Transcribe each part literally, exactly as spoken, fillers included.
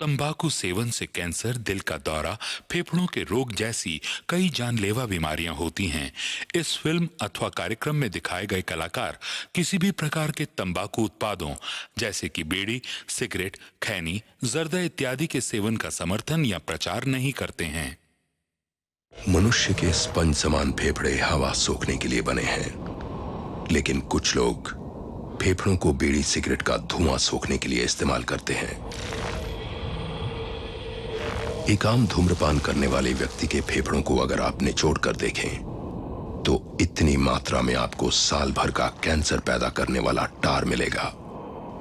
तंबाकू सेवन से कैंसर, दिल का दौरा, फेफड़ों के रोग जैसी कई जानलेवा बीमारियां होती हैं। इस फिल्म अथवा कार्यक्रम में दिखाए गए कलाकार किसी भी प्रकार के तंबाकू उत्पादों जैसे कि बीड़ी, सिगरेट, खैनी, जर्दा इत्यादि के सेवन का समर्थन या प्रचार नहीं करते हैं। मनुष्य के स्पंज समान फेफड़े हवा सोखने के लिए बने हैं, लेकिन कुछ लोग फेफड़ों को बीड़ी सिगरेट का धुआं सोखने के लिए इस्तेमाल करते हैं। एक आम धूम्रपान करने वाले व्यक्ति के फेफड़ों को अगर आप निचोड़ कर देखें तो इतनी मात्रा में आपको साल भर का कैंसर पैदा करने वाला टार मिलेगा।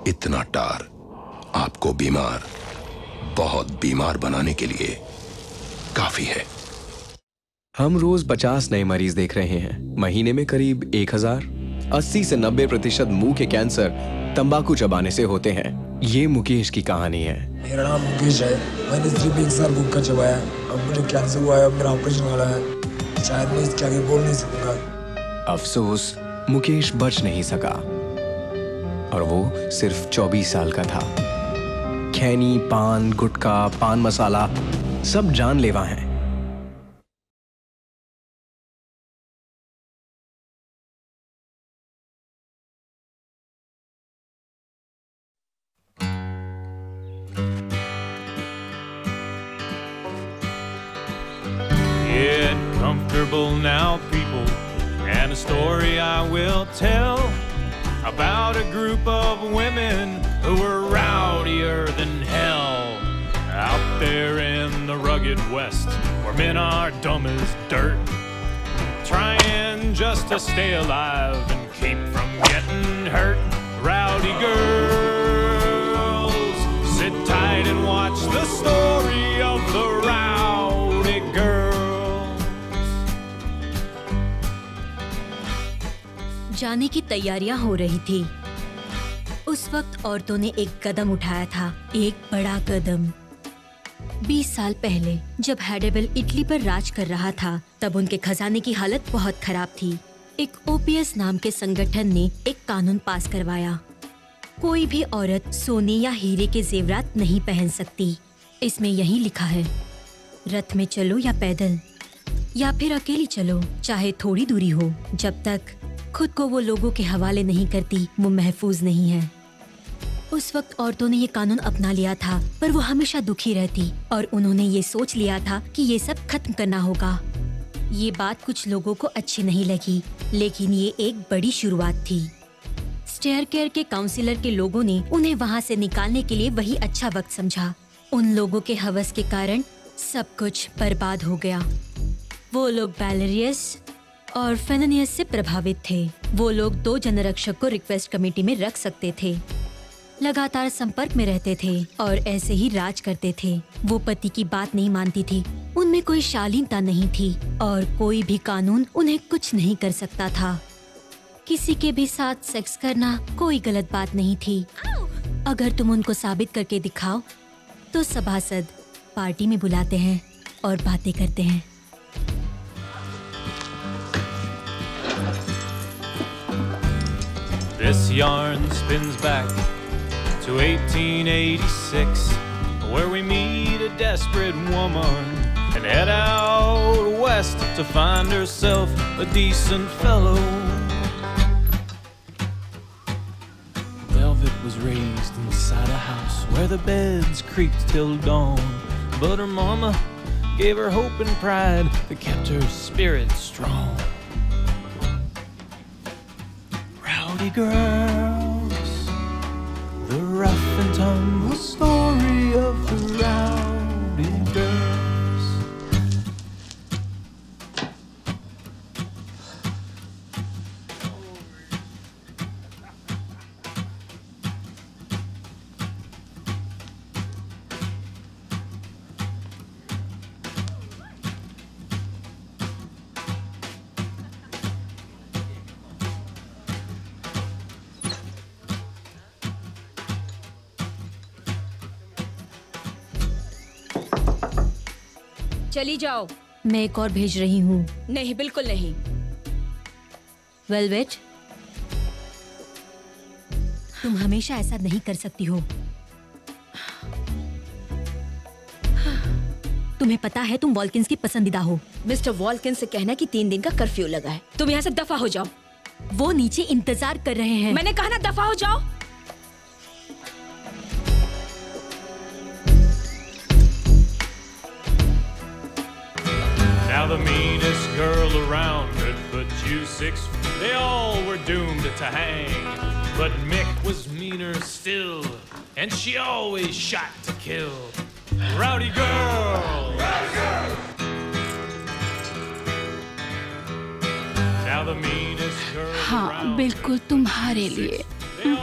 इतना टार आपको बीमार, बहुत बीमार बनाने के लिए काफी है। हम रोज पचास नए मरीज देख रहे हैं, महीने में करीब एक हजार। अस्सी से नब्बे प्रतिशत मुंह के कैंसर तंबाकू चबाने से होते हैं। ये मुकेश की कहानी है। मेरा नाम मुकेश है, मैंने सिर्फ एक साल गुटखा चबाया, अब मुझे कैंसर हुआ है, अब मेरा ऑपरेशन वाला है, शायद मैं इसके आगे बोल नहीं सकूंगा। अफसोस, मुकेश बच नहीं सका और वो सिर्फ चौबीस साल का था। खैनी, पान, गुटखा, पान मसाला सब जानलेवा है। Now, people, and a story I will tell about a group of women who were rowdier than hell. Out there in the rugged West, where men are dumb as dirt, trying just to stay alive and keep from getting hurt. Rowdy girls, sit tight and watch the story of the rowdy girls. जाने की तैयारियां हो रही थी। उस वक्त औरतों ने एक कदम उठाया था, एक बड़ा कदम। बीस साल पहले जब हैडेबल इटली पर राज कर रहा था, तब उनके खजाने की हालत बहुत खराब थी। एक ओ पी एस नाम के संगठन ने एक कानून पास करवाया, कोई भी औरत सोने या हीरे के जेवरात नहीं पहन सकती। इसमें यही लिखा है, रथ में चलो या पैदल, या फिर अकेली चलो, चाहे थोड़ी दूरी हो, जब तक खुद को वो लोगों के हवाले नहीं करती वो महफूज नहीं है। उस वक्त औरतों ने ये कानून अपना लिया था, पर वो हमेशा दुखी रहती और उन्होंने ये सोच लिया था कि ये सब खत्म करना होगा। ये बात कुछ लोगों को अच्छी नहीं लगी, लेकिन ये एक बड़ी शुरुआत थी। स्टेयर केयर के काउंसिलर के लोगों ने उन्हें वहाँ से निकालने के लिए वही अच्छा वक्त समझा। उन लोगों के हवस के कारण सब कुछ बर्बाद हो गया। वो लोग बैलेरियस और फेनियस से प्रभावित थे। वो लोग दो जनरक्षक को रिक्वेस्ट कमेटी में रख सकते थे, लगातार संपर्क में रहते थे और ऐसे ही राज करते थे। वो पति की बात नहीं मानती थी, उनमें कोई शालीनता नहीं थी और कोई भी कानून उन्हें कुछ नहीं कर सकता था। किसी के भी साथ सेक्स करना कोई गलत बात नहीं थी, अगर तुम उनको साबित करके दिखाओ तो सभासद पार्टी में बुलाते हैं और बातें करते हैं। This yarn spins back to eighteen eighty-six, where we meet a desperate woman and head out west to find herself a decent fellow. Velvet was raised inside a house where the beds creaked till dawn, but her mama gave her hope and pride that kept her spirit strong. Rowdy girls, the rough and tumble story of the rowdy girls. चली जाओ, मैं एक और भेज रही हूँ। नहीं, बिल्कुल नहीं। वेलवेट, तुम हमेशा ऐसा नहीं कर सकती हो। तुम्हें पता है तुम वॉल्किंस की पसंदीदा हो। मिस्टर वॉल्किंस से कहना कि तीन दिन का कर्फ्यू लगा है, तुम यहाँ से दफा हो जाओ। वो नीचे इंतजार कर रहे हैं। मैंने कहा ना दफा हो जाओ। Now the meanest girl around could put you six. They all were doomed to hang. But Mick was meaner still, and she always shot to kill. Rowdy girl. Rowdy girl. Now the meanest girl. हाँ, बिल्कुल तुम्हारे लिए. Oh.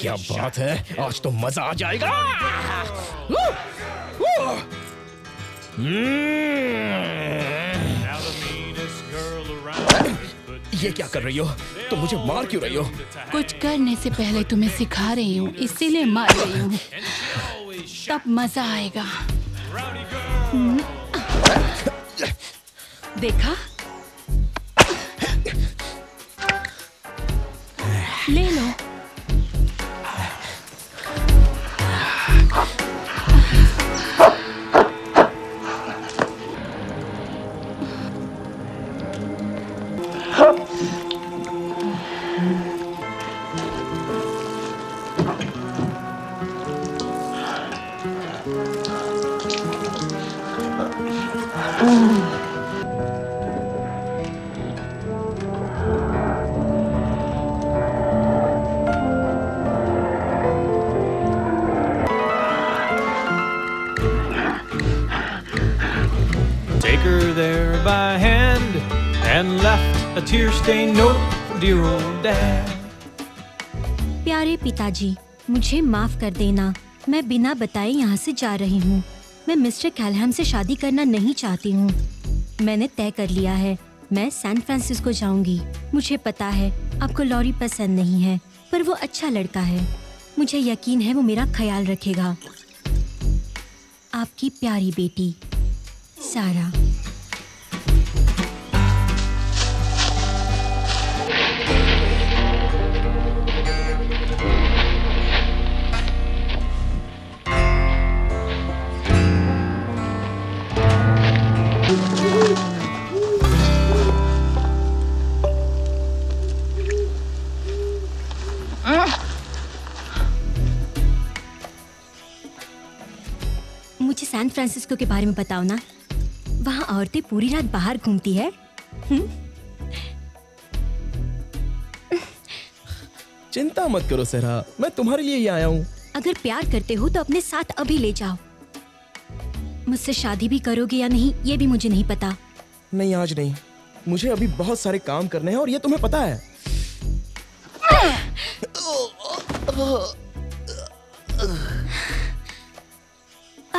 क्या बात है, आज तो मजा आ जाएगा। ये क्या कर रही हो? तुम मुझे मार क्यों रही हो? कुछ करने से पहले तुम्हें सिखा रही हूँ, इसीलिए मार रही हूँ। तब मजा आएगा। देखा, ले लो। Tear-stained note, dear old dad. प्यारे पिताजी, मुझे माफ कर देना, मैं बिना बताए यहाँ से जा रही हूँ। मैं मिस्टर कैलहैम से शादी करना नहीं चाहती हूँ। मैंने तय कर लिया है, मैं सैन फ्रांसिस्को जाऊँगी। मुझे पता है आपको लॉरी पसंद नहीं है, पर वो अच्छा लड़का है। मुझे यकीन है वो मेरा ख्याल रखेगा। आपकी प्यारी बेटी सारा। सैन फ्रांसिस्को के बारे में बताओ ना, वहाँ औरतें पूरी रात बाहर घूमती है। चिंता मत करो सेरा, मैं तुम्हारे लिए ही आया हूँ। अगर प्यार करते हो तो अपने साथ अभी ले जाओ। मुझसे शादी भी करोगे या नहीं ये भी मुझे नहीं पता। नहीं आज नहीं, मुझे अभी बहुत सारे काम करने हैं और ये तुम्हें पता है।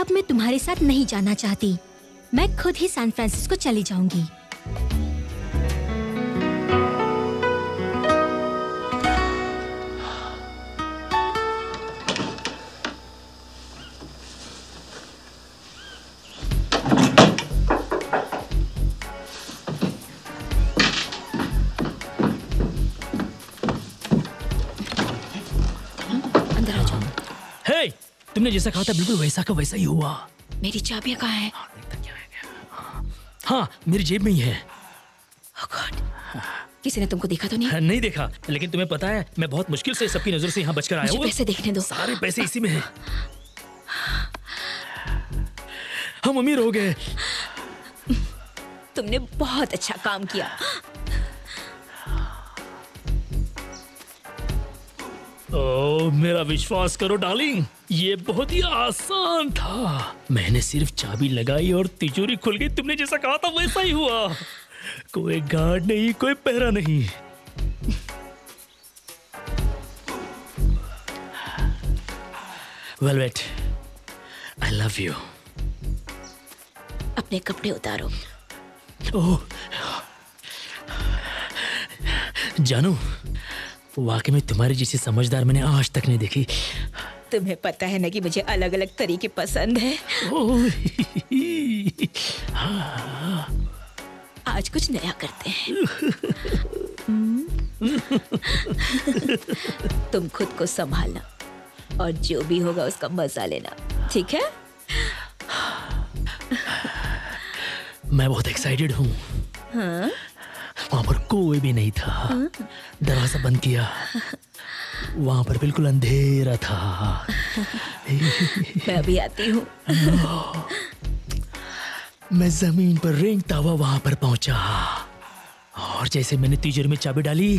अब मैं तुम्हारे साथ नहीं जाना चाहती, मैं खुद ही सैन फ्रांसिस्को चली जाऊंगी। तुमने जैसा कहा था बिल्कुल वैसा का वैसा ही हुआ। मेरी चाबियां कहाँ हैं? हाँ, मेरी जेब में ही है। oh God, किसी ने तुमको देखा तो नहीं? नहीं देखा, लेकिन तुम्हें पता है मैं बहुत मुश्किल से सबकी नजर से यहाँ बचकर आया हूँ। पैसे देखने दो। सारे पैसे इसी में हैं। हम अमीर हो गए। तुमने बहुत अच्छा काम किया। ओह, मेरा विश्वास करो डार्लिंग, ये बहुत ही आसान था। मैंने सिर्फ चाबी लगाई और तिजोरी खुल गई। तुमने जैसा कहा था वैसा ही हुआ। कोई गार्ड नहीं, कोई पहरा नहीं। Velvet, I love you. अपने कपड़े उतारो। ओह जानू, वाकई में तुम्हारी जैसी समझदार मैंने आज तक नहीं देखी। तुम्हें पता है ना कि मुझे अलग अलग तरीके पसंद है। आज कुछ नया करते हैं। तुम खुद को संभालना। और जो भी होगा उसका मजा लेना, ठीक है? मैं बहुत एक्साइटेड हूँ। हाँ? वहाँ पर कोई भी नहीं था। हाँ? दरवाजा बंद किया, वहाँ पर बिल्कुल अंधेरा था। मैं अभी आती हूँ। मैं जमीन पर रेंगता हुआ वहाँ पर पहुंचा और जैसे मैंने तिजोरी में चाबी डाली,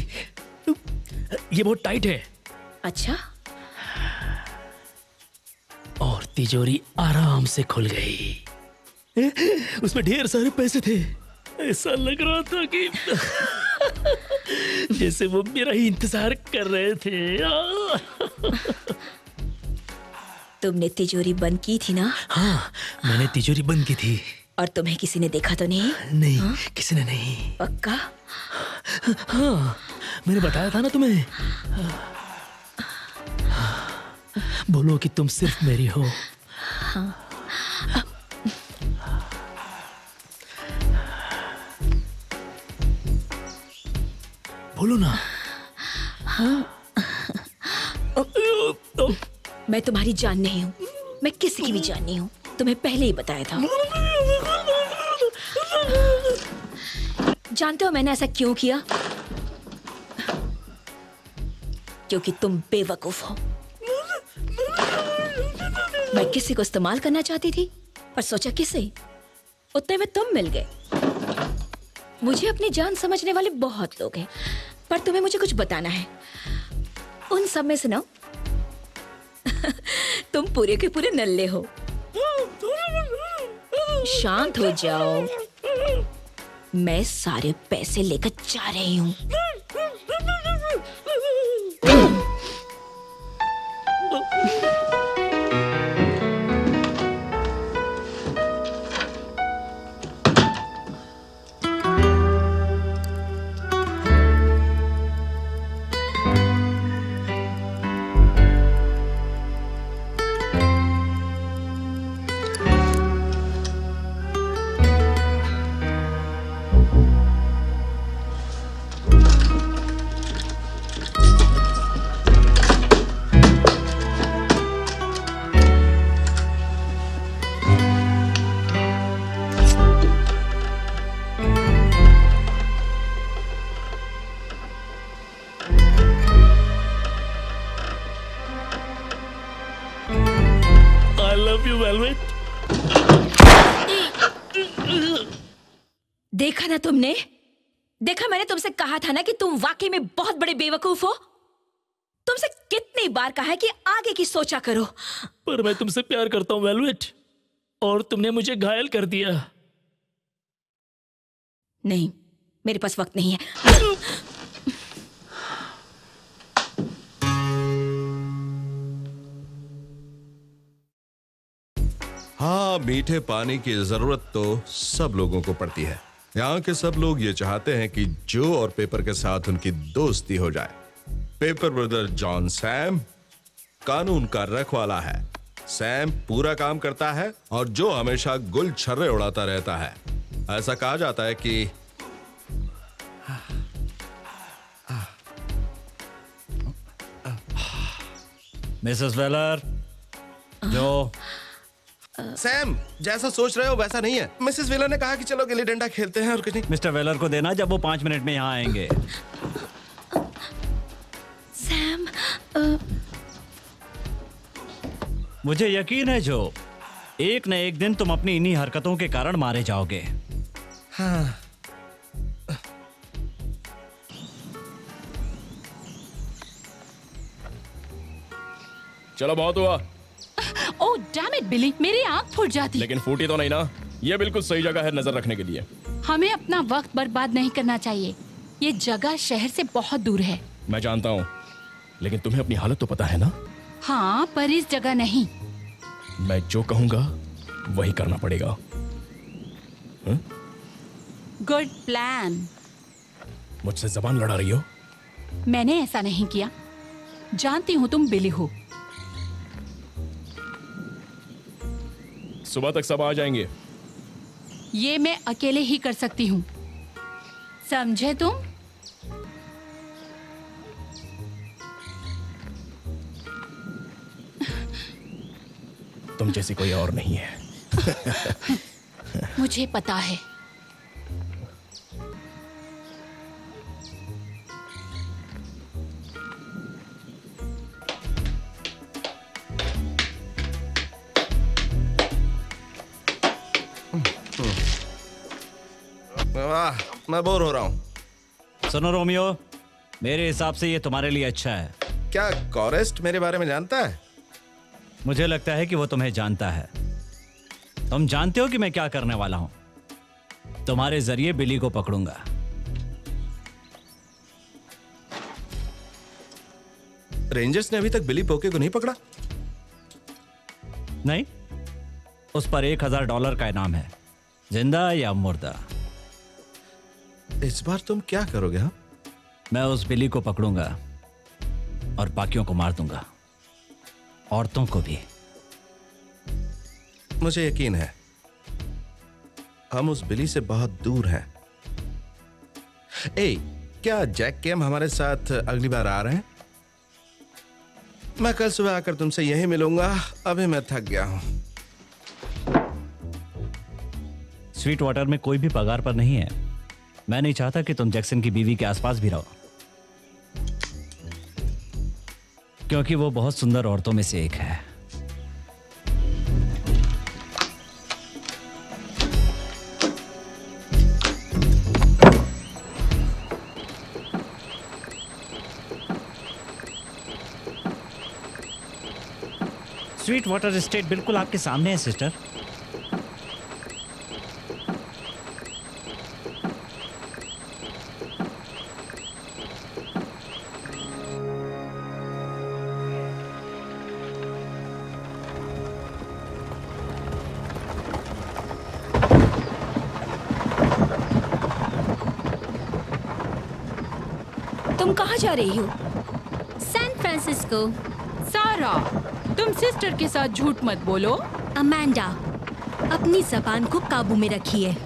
ये बहुत टाइट है। अच्छा। और तिजोरी आराम से खुल गई, उसमें ढेर सारे पैसे थे। ऐसा लग रहा था कि जैसे वो मेरा ही इंतजार कर रहे थे। तुमने तिजोरी बंद की थी ना? हाँ, मैंने तिजोरी बंद की थी। और तुम्हें किसी ने देखा तो नहीं? नहीं, हाँ? किसी ने नहीं। पक्का? हाँ, मैंने बताया था ना तुम्हें। बोलो कि तुम सिर्फ मेरी हो। हाँ। बोलो ना। हाँ। मैं तुम्हारी जान नहीं हूँ, मैं किसी की भी जान नहीं हूँ, तुम्हें पहले ही बताया था। जानते हो मैंने ऐसा क्यों किया? क्योंकि तुम बेवकूफ हो। मैं किसी को इस्तेमाल करना चाहती थी पर सोचा किसे, उतने में तुम मिल गए। मुझे अपनी जान समझने वाले बहुत लोग हैं, पर तुम्हें मुझे कुछ बताना है। उन सब में से ना तुम पूरे के पूरे नल्ले हो। शांत हो जाओ, मैं सारे पैसे लेकर जा रही हूँ। देखा ना तुमने? देखा, मैंने तुमसे कहा था ना कि तुम वाकई में बहुत बड़े बेवकूफ हो। तुमसे कितनी बार कहा है कि आगे की सोचा करो। पर मैं तुमसे प्यार करता हूं वेलवेट, और तुमने मुझे घायल कर दिया। नहीं, मेरे पास वक्त नहीं है। हाँ, मीठे पानी की जरूरत तो सब लोगों को पड़ती है। यहाँ के सब लोग ये चाहते हैं कि जो और पेपर के साथ उनकी दोस्ती हो जाए। पेपर ब्रदर जॉन सैम कानून का रखवाला है। सैम पूरा काम करता है और जो हमेशा गुल छर्रे उड़ाता रहता है। ऐसा कहा जाता है कि मिसेस वेलर, जो सैम जैसा सोच रहे हो वैसा नहीं है। मिसेस वेलर ने कहा कि चलो गिल्ली डंडा खेलते हैं और कुछ नहीं। मिस्टर वेलर को देना जब वो पांच मिनट में यहाँ आएंगे। सैम, मुझे यकीन है जो एक न एक दिन तुम अपनी इन्हीं हरकतों के कारण मारे जाओगे। हाँ। चलो बहुत हुआ। ओह डैम इट बिली, मेरी आँख फूट जाती। लेकिन फूटी तो नहीं ना, ये बिल्कुल सही जगह है नजर रखने के लिए। हमें अपना वक्त बर्बाद नहीं करना चाहिए। ये जगह शहर से बहुत दूर है। मैं जानता हूँ, लेकिन तुम्हें अपनी हालत तो पता है ना। हाँ, पर इस जगह नहीं। मैं जो कहूँगा वही करना पड़ेगा। Good plan. मुझसे जबान लड़ा रही हो? मैंने ऐसा नहीं किया। जानती हूँ तुम बिली हो। सुबह तक सब आ जाएंगे। ये मैं अकेले ही कर सकती हूँ, समझे तुम? तुम जैसी कोई और नहीं है। मुझे पता है। वाह, मैं बोर हो रहा हूँ। सुनो रोमियो, मेरे हिसाब से ये तुम्हारे लिए अच्छा है। क्या कॉरेस्ट मेरे बारे में जानता है? मुझे लगता है कि वो तुम्हें जानता है। तुम जानते हो कि मैं क्या करने वाला हूँ? तुम्हारे जरिए बिली को पकड़ूंगा। रेंजर्स ने अभी तक बिली पोके को नहीं पकड़ा? नहीं, उस पर एक हजार डॉलर का इनाम है, जिंदा या मुर्दा। इस बार तुम क्या करोगे? हा? मैं उस बिली को पकड़ूंगा और बाकियों को मार दूंगा, औरतों को भी। मुझे यकीन है, हम उस बिली से बहुत दूर हैं। ए, क्या जैक केम हमारे साथ अगली बार आ रहे हैं? मैं कल सुबह आकर तुमसे यही मिलूंगा। अभी मैं थक गया हूं। स्वीट वाटर में कोई भी पगार पर नहीं है। मैं नहीं चाहता कि तुम जैक्सन की बीवी के आसपास भी रहो, क्योंकि वो बहुत सुंदर औरतों में से एक है। स्वीट वाटर स्टेट बिल्कुल आपके सामने है सिस्टर। जा रही हो सैन फ्रांसिस्को। सारा, तुम सिस्टर के साथ झूठ मत बोलो। अमांडा, अपनी जबान को काबू में रखिए।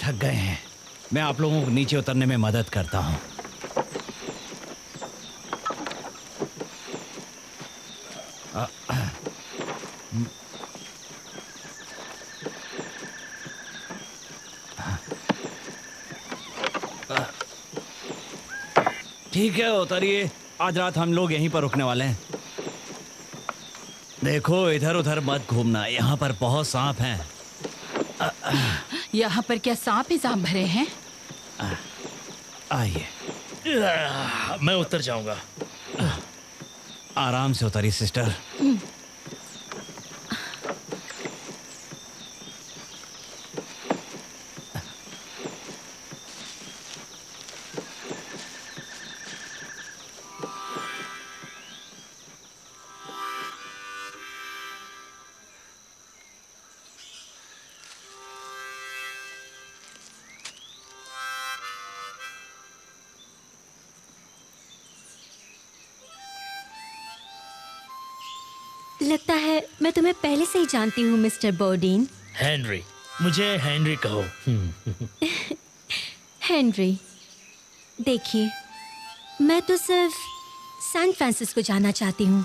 थक गए हैं। मैं आप लोगों को नीचे उतरने में मदद करता हूं। ठीक है, उतरिए। आज रात हम लोग यहीं पर रुकने वाले हैं। देखो, इधर उधर मत घूमना, यहां पर बहुत सांप हैं। यहाँ पर क्या सांप ही सांप भरे हैं? आइए, मैं उतर जाऊंगा। आराम से उतरिए सिस्टर। लगता है मैं तुम्हें पहले से ही जानती हूँ मिस्टर बोर्डीन। हेनरी, मुझे हेनरी कहो। हेनरी, देखिए, मैं तो सिर्फ सैन फ्रांसिस्को जाना चाहती हूँ।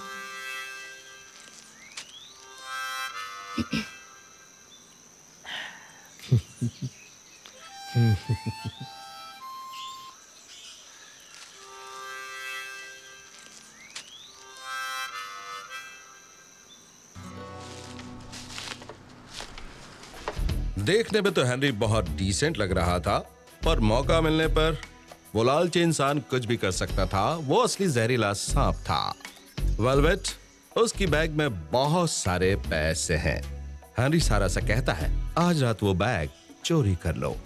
देखने में तो हेनरी बहुत डिसेंट लग रहा था, पर मौका मिलने पर वो लालची इंसान कुछ भी कर सकता था। वो असली जहरीला सांप था। वेलवेट, उसकी बैग में बहुत सारे पैसे हैं। हेनरी सारा से कहता है, आज रात वो बैग चोरी कर लो।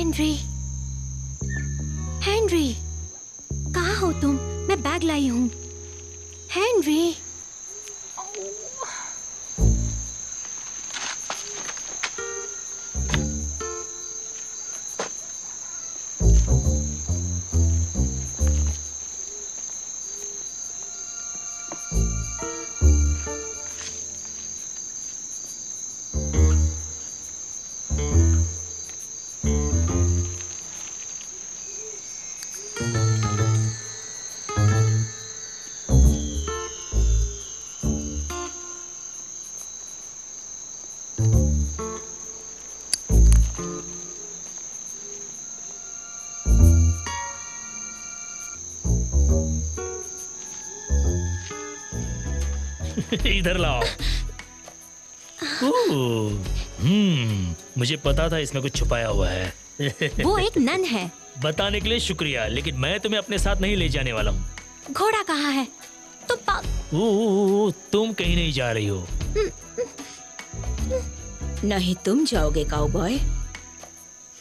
हेनरी, हेनरी, कहाँ हो तुम? मैं बैग लाई हूँ। हेनरी, इधर लाओ। हम्म, मुझे पता था इसमें कुछ छुपाया हुआ है। वो एक नन है। बताने के लिए शुक्रिया, लेकिन मैं तुम्हें अपने साथ नहीं ले जाने वाला हूँ। घोड़ा कहाँ है? तुम पा... तुम कहीं नहीं जा रही हो। नहीं तुम जाओगे काउबॉय।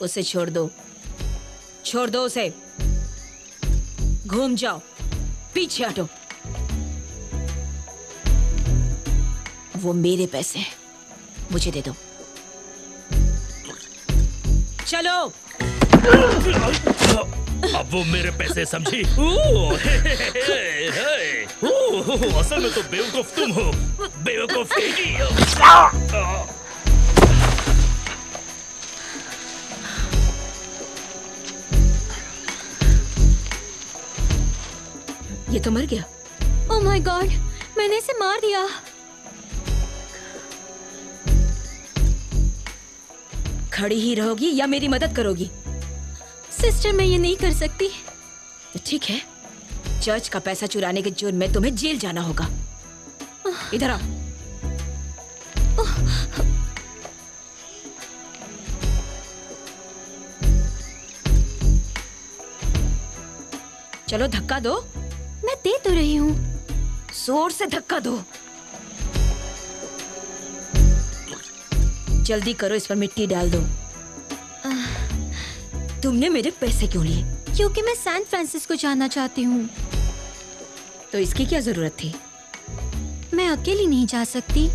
उसे छोड़ दो, छोड़ दो उसे। घूम जाओ, पीछे हटो। वो मेरे पैसे हैं, मुझे दे दो। चलो। अब वो मेरे पैसे समझी? असल में तो बेवकूफ तुम हो, बेवकूफ। ये तो मर गया। ओह माय गॉड, मैंने इसे मार दिया। खड़ी ही रहोगी या मेरी मदद करोगी? सिस्टर, मैं ये नहीं कर सकती। ठीक है, चर्च का पैसा चुराने के जुर्म में तुम्हें जेल जाना होगा। इधर आओ। चलो धक्का दो। मैं दे तो रही हूँ। जोर से धक्का दो। जल्दी करो, इस पर मिट्टी डाल दो। आ, तुमने मेरे पैसे क्यों लिए? क्योंकि मैं सैन फ्रांसिस्को जाना चाहती हूँ। तो इसकी क्या जरूरत थी? मैं अकेली नहीं जा सकती।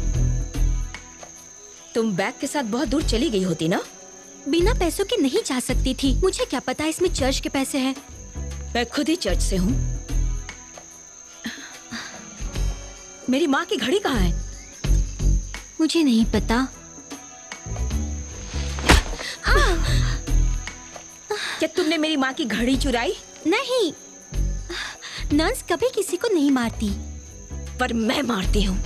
तुम बैग के साथ बहुत दूर चली गई होती ना? बिना पैसों के नहीं जा सकती थी। मुझे क्या पता इसमें चर्च के पैसे हैं। मैं खुद ही चर्च से हूँ। मेरी माँ की घड़ी कहाँ है? मुझे नहीं पता। क्या तुमने मेरी माँ की घड़ी चुराई? नहीं, नंस कभी किसी को नहीं मारती। पर मैं मारती हूँ।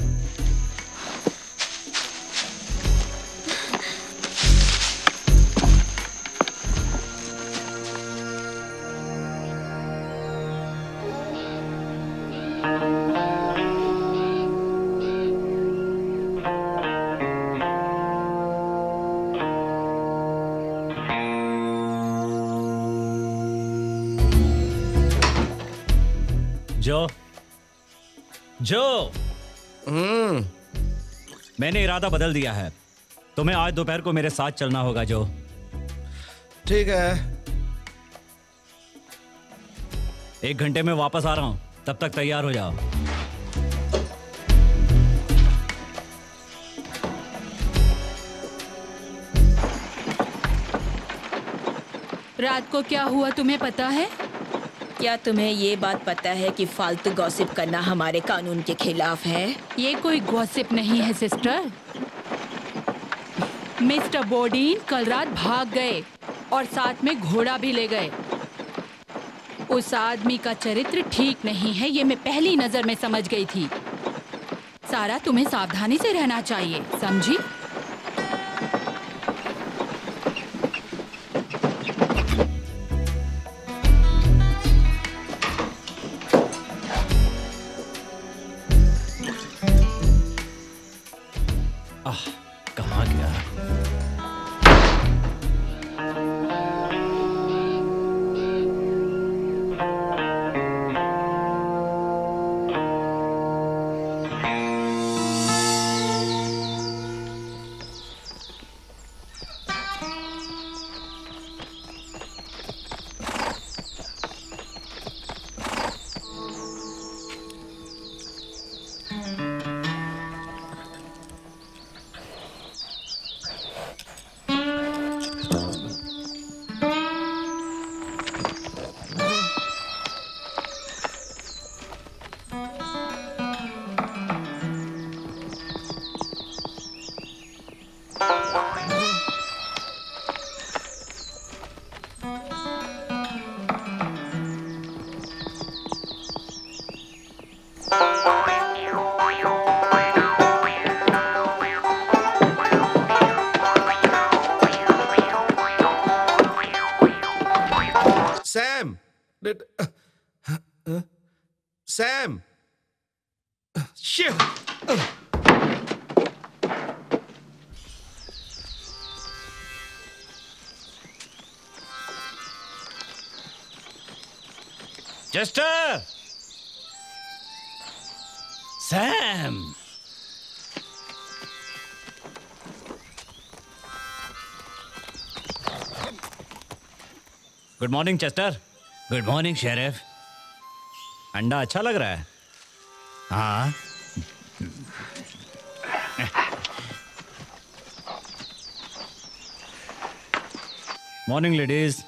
जो, जो, mm. मैंने इरादा बदल दिया है। तुम्हें आज दोपहर को मेरे साथ चलना होगा जो। ठीक है। एक घंटे में वापस आ रहा हूं, तब तक तैयार हो जाओ। रात को क्या हुआ तुम्हें पता है? क्या तुम्हें ये बात पता है कि फालतू गॉसिप करना हमारे कानून के खिलाफ है? ये कोई गॉसिप नहीं है सिस्टर। मिस्टर बोर्डीन कल रात भाग गए और साथ में घोड़ा भी ले गए। उस आदमी का चरित्र ठीक नहीं है, ये मैं पहली नजर में समझ गई थी। सारा, तुम्हें सावधानी से रहना चाहिए, समझी? Sam! Did, uh, uh, Sam! Uh, shit! Uh. Chester! Sam! Good morning Chester. Good morning sheriff. अंडा अच्छा लग रहा है। हाँ मॉर्निंग लेडीज।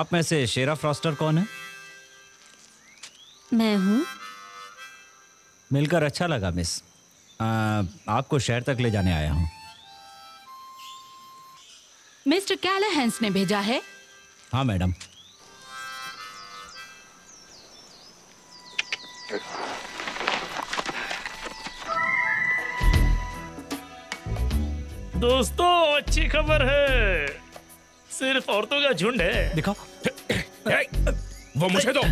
आप में से शेरा फ्रॉस्टर कौन है? मैं हूँ। मिलकर अच्छा लगा मिस। आ, आपको शहर तक ले जाने आया हूँ। मिस्टर कैलहैंस ने भेजा है। हाँ मैडम। दोस्तों अच्छी खबर है, सिर्फ औरतों का झुंड है। दिखाओ। वो मुझे दो।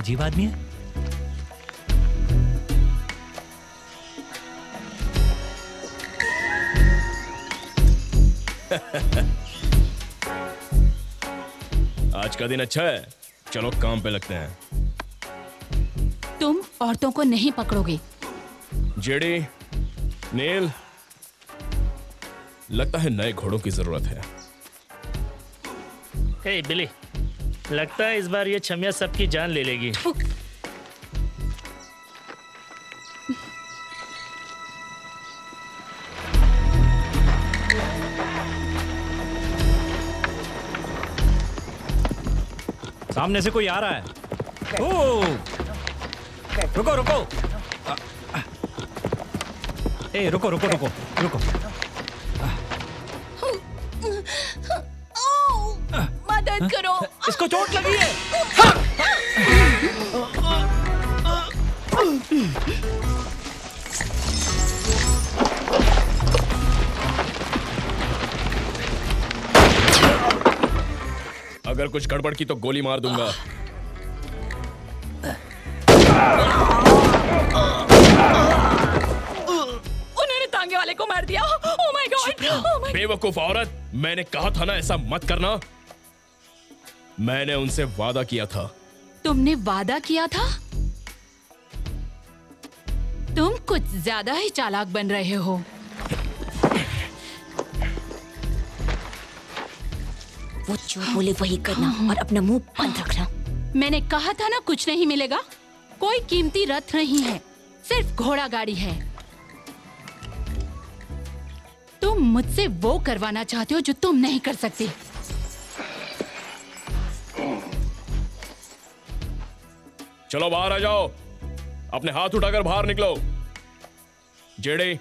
अजीब आदमी है। आज का दिन अच्छा है, चलो काम पे लगते हैं। तुम औरतों को नहीं पकड़ोगे। जेडी, नील, लगता है नए घोड़ों की जरूरत है। हे बिली, लगता है इस बार ये छमिया सबकी जान ले लेगी। सामने से कोई आ रहा है। ओ, रुको रुको। ए, रुको रुको रुको रुको। मदद करो, इसको चोट लगी है। अगर कुछ गड़बड़ की तो गोली मार दूंगा। उन्होंने तांगे वाले को मार दिया। Oh my God! Oh my... बेवकूफ औरत, मैंने कहा था ना ऐसा मत करना। मैंने उनसे वादा किया था। तुमने वादा किया था? तुम कुछ ज्यादा ही चालाक बन रहे हो। वो जो बोले वही करना और अपना मुंह बंद रखना। मैंने कहा था ना कुछ नहीं मिलेगा। कोई कीमती रथ नहीं है, सिर्फ घोड़ा गाड़ी है। तुम मुझसे वो करवाना चाहते हो जो तुम नहीं कर सकते। चलो बाहर आ जाओ, अपने हाथ उठाकर बाहर निकलो। जेडी,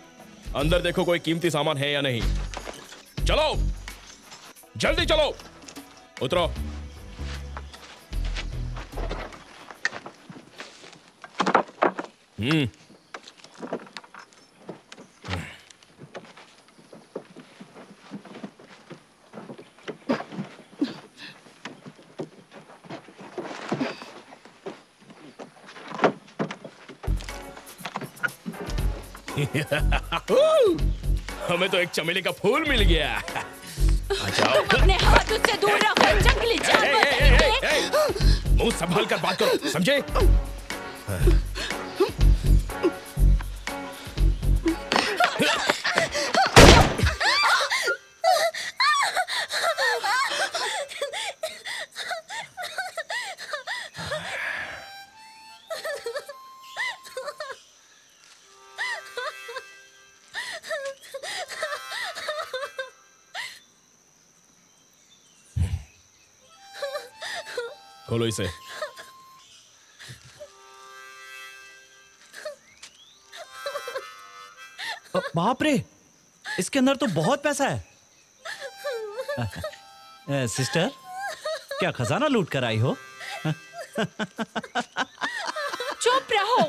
अंदर देखो कोई कीमती सामान है या नहीं। चलो जल्दी चलो। उतरो। हम्म। हमें तो एक चमेली का फूल मिल गया। अपने हाथ उससे दूर रखो, जंगली जानवर। मुंह संभाल कर बात करो, समझे? खोलो इसे। बाप रे, इसके अंदर तो बहुत पैसा है। सिस्टर, क्या खजाना लूट कर आई हो? चुप रहो।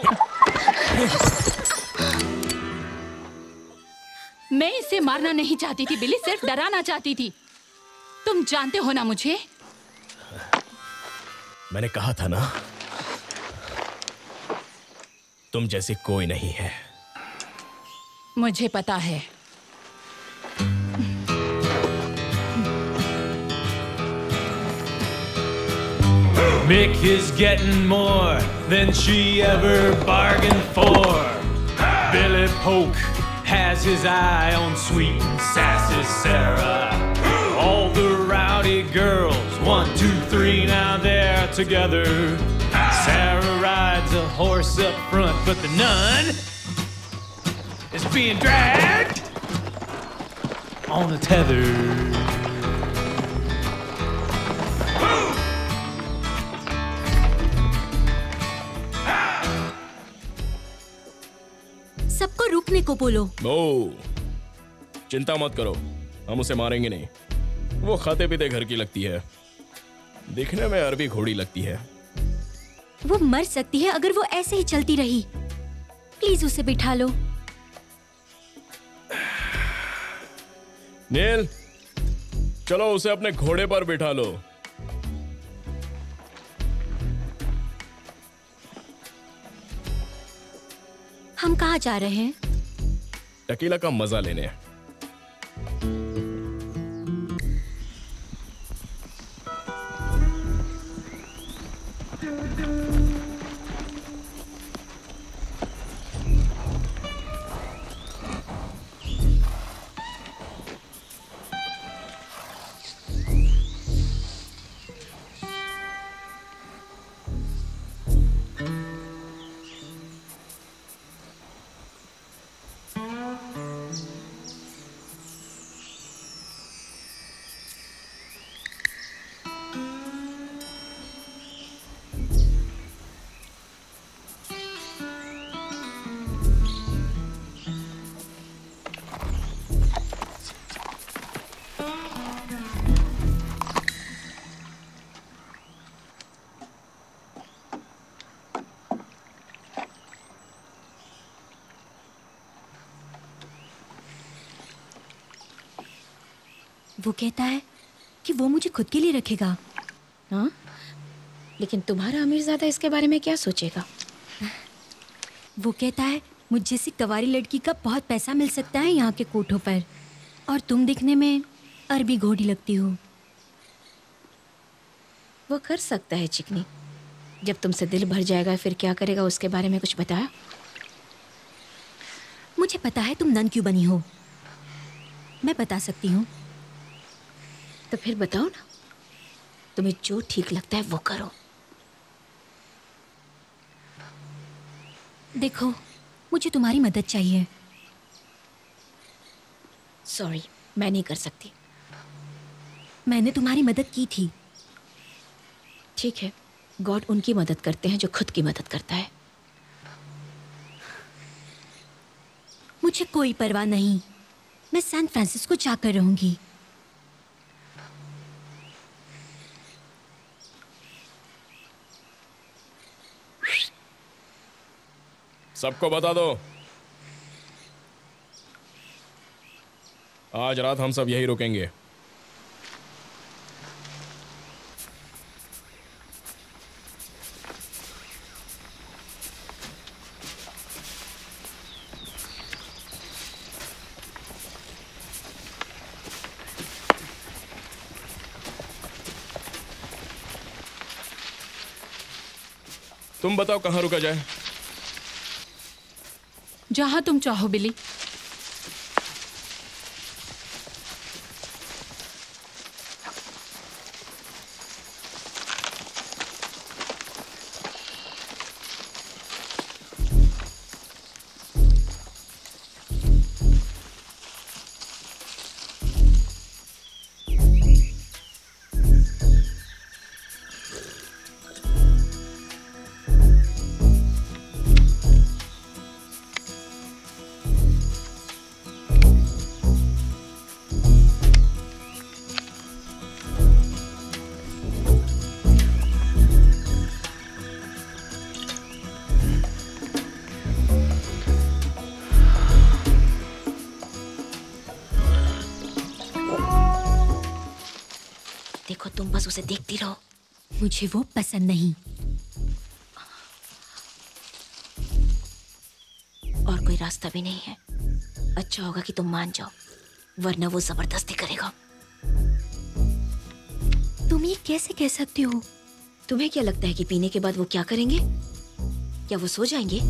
मैं इसे मारना नहीं चाहती थी बिली, सिर्फ डराना चाहती थी। तुम जानते हो ना मुझे। मैंने कहा था ना, तुम जैसी कोई नहीं है। मुझे पता है। Mick is getting more than she ever bargained for. Billy Polk has his eye on sweet and sassy Sarah. All the rowdy girls, one, two, three, now they're together. Sarah rides a horse up front, but the nun is being dragged on a tether. सबको रुकने को बोलो। ओ, चिंता मत करो, हम उसे मारेंगे नहीं। वो खाते पीते घर की लगती है, दिखने में अरबी घोड़ी लगती है। वो मर सकती है अगर वो ऐसे ही चलती रही। प्लीज उसे बिठा लो। नील, चलो उसे अपने घोड़े पर बिठा लो। हम कहाँ जा रहे हैं? टकीला का मजा लेने। वो कहता है कि वो मुझे खुद के लिए रखेगा। हाँ, लेकिन तुम्हारा अमीरज़ादा इसके बारे में क्या सोचेगा? वो कहता है मुझ जैसी कवारी लड़की का बहुत पैसा मिल सकता है यहाँ के कोठों पर, और तुम दिखने में अरबी घोड़ी लगती हो। वो कर सकता है चिकनी। जब तुमसे दिल भर जाएगा फिर क्या करेगा, उसके बारे में कुछ बताया? मुझे पता है तुम नन क्यों बनी हो। मैं बता सकती हूँ। तो फिर बताओ ना, तुम्हें जो ठीक लगता है वो करो। देखो, मुझे तुम्हारी मदद चाहिए। सॉरी, मैं नहीं कर सकती। मैंने तुम्हारी मदद की थी। ठीक है, गॉड उनकी मदद करते हैं जो खुद की मदद करता है। मुझे कोई परवाह नहीं, मैं सैन फ्रांसिस्को जाकर रहूंगी। सबको बता दो, आज रात हम सब यही रुकेंगे। तुम बताओ कहाँ रुका जाए? जहां तुम चाहो बिली। देखो तुम बस उसे देखती रहो, मुझे वो पसंद नहीं। और कोई रास्ता भी नहीं है। अच्छा होगा कि तुम मान जाओ, वरना वो जबरदस्ती करेगा। तुम ये कैसे कह सकती हो? तुम्हें क्या लगता है कि पीने के बाद वो क्या करेंगे? क्या वो सो जाएंगे?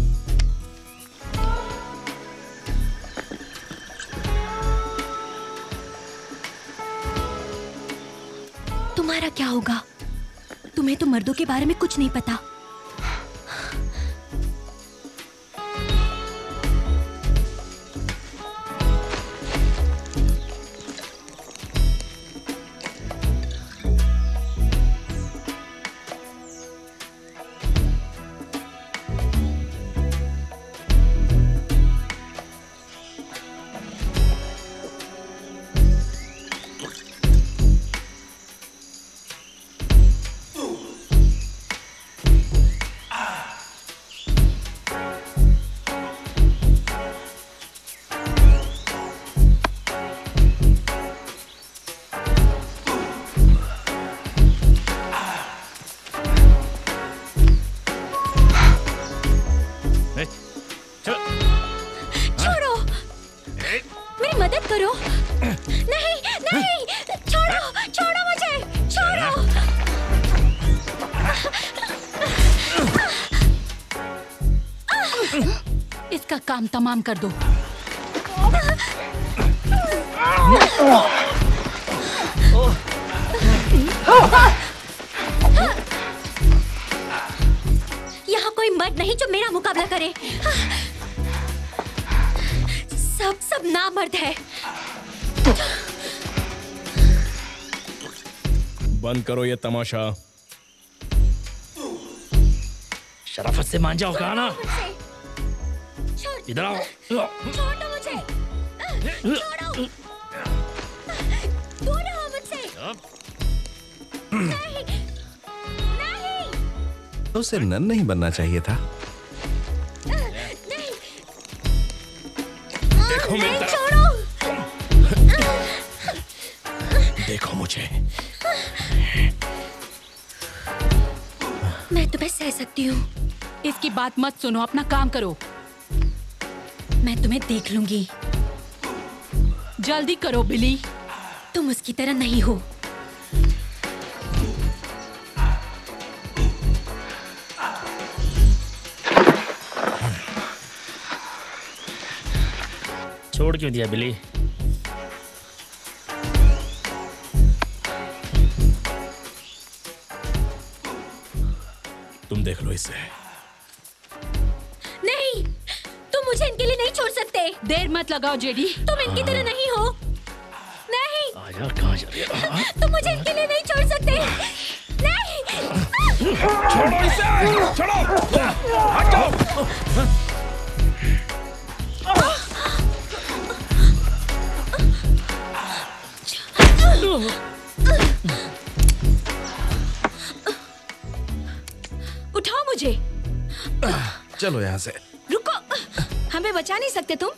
तुम्हारा क्या होगा? तुम्हें तो मर्दों के बारे में कुछ नहीं पता। काम तमाम कर दो। यहाँ कोई मर्द नहीं जो मेरा मुकाबला करे। सब सब ना मर्द है। बंद करो ये तमाशा। शराफत से मान जाओ गाना। इधर आओ। छोड़ो मुझे। छोड़ो। दूर हो मुझसे। नहीं। नहीं। उसे नन नहीं बनना चाहिए था। नहीं। देखो मैं नहीं छोड़ो। देखो मुझे। मैं तुम्हें सह सकती हूँ। इसकी बात मत सुनो, अपना काम करो। मैं तुम्हें देख लूंगी। जल्दी करो बिली, तुम उसकी तरह नहीं हो। छोड़ क्यों दिया बिली? तुम देख लो इसे। देर मत लगाओ जेडी, तुम इनकी तरह नहीं हो। नहीं, आजा, कहाँ जा रही हो? तुम मुझे इनके लिए नहीं छोड़ सकते। नहीं, छोड़ो इसे, छोड़ो, हटो। उठाओ मुझे। चलो यहाँ से। रुको, हमें बचा नहीं सकते तुम?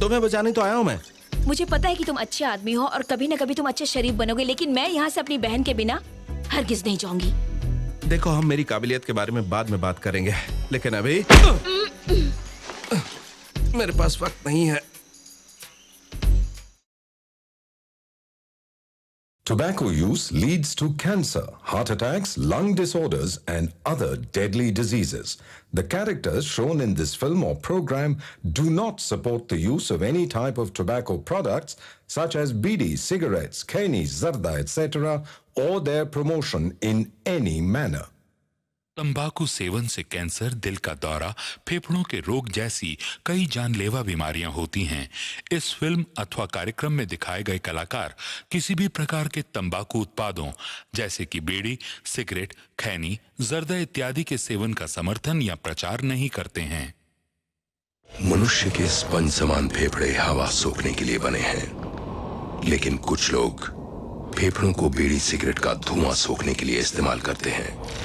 तुम्हें बचाने तो आया हूँ मैं। मुझे पता है कि तुम अच्छे आदमी हो और कभी न कभी तुम अच्छे शरीफ बनोगे, लेकिन मैं यहाँ से अपनी बहन के बिना हरगिज नहीं जाऊंगी। देखो, हम मेरी काबिलियत के बारे में बाद में बात करेंगे, लेकिन अभी मेरे पास वक्त नहीं है। Tobacco use leads to cancer, heart attacks, lung disorders and other deadly diseases. The characters shown in this film or program do not support the use of any type of tobacco products such as bidi, cigarettes, kheni, zarda et cetera or their promotion in any manner. तंबाकू सेवन से cancer, दिल का दौरा, फेफड़ों के रोग जैसी कई जानलेवा बीमारियां होती हैं। इस फिल्म अथवा कार्यक्रम में दिखाए गए कलाकार किसी भी प्रकार के तंबाकू उत्पादों जैसे कि बीड़ी, सिगरेट, खैनी, जर्दा इत्यादि के सेवन का समर्थन या प्रचार नहीं करते हैं। मनुष्य के स्पंज समान फेफड़े हवा सोखने के लिए बने हैं, लेकिन कुछ लोग फेफड़ों को बीड़ी सिगरेट का धुआं सोखने के लिए इस्तेमाल करते हैं।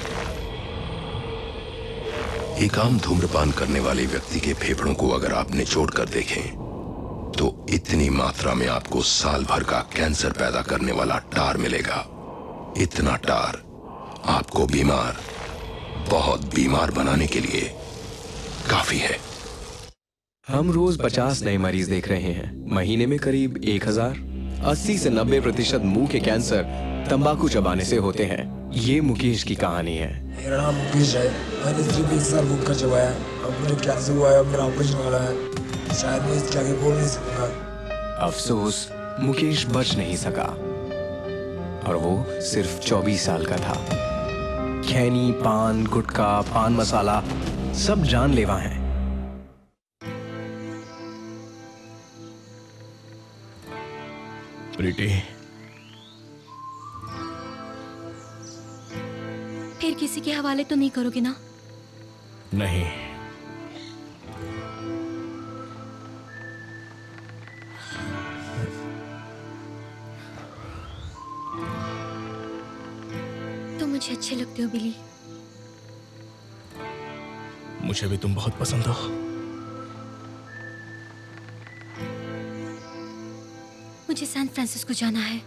एक आम धूम्रपान करने वाले व्यक्ति के फेफड़ों को अगर आप निचोड़ कर देखें तो इतनी मात्रा में आपको साल भर का कैंसर पैदा करने वाला टार मिलेगा। इतना टार आपको बीमार, बहुत बीमार बनाने के लिए काफी है। हम रोज पचास नए मरीज देख रहे हैं, महीने में करीब एक हजार। अस्सी से नब्बे प्रतिशत मुंह के कैंसर तंबाकू चबाने से होते हैं। ये मुकेश की कहानी है। मेरा नाम मुकेश है, मैंने सिर्फ एक साल मुंह का चबाया, अब मुझे कैंसर हुआ है, मेरा ऑपरेशन हो रहा है, शायद मैं इसके आगे बोल नहीं सकता। अफसोस, मुकेश बच नहीं सका और वो सिर्फ चौबीस साल का था। खैनी, पान, गुटखा, पान मसाला सब जानलेवा हैं। प्रीति, फिर किसी के हवाले तो नहीं करोगे ना? नहीं। तुम मुझे अच्छे लगते हो बिली। मुझे भी तुम बहुत पसंद हो। मुझे सैन फ्रांसिस्को जाना है।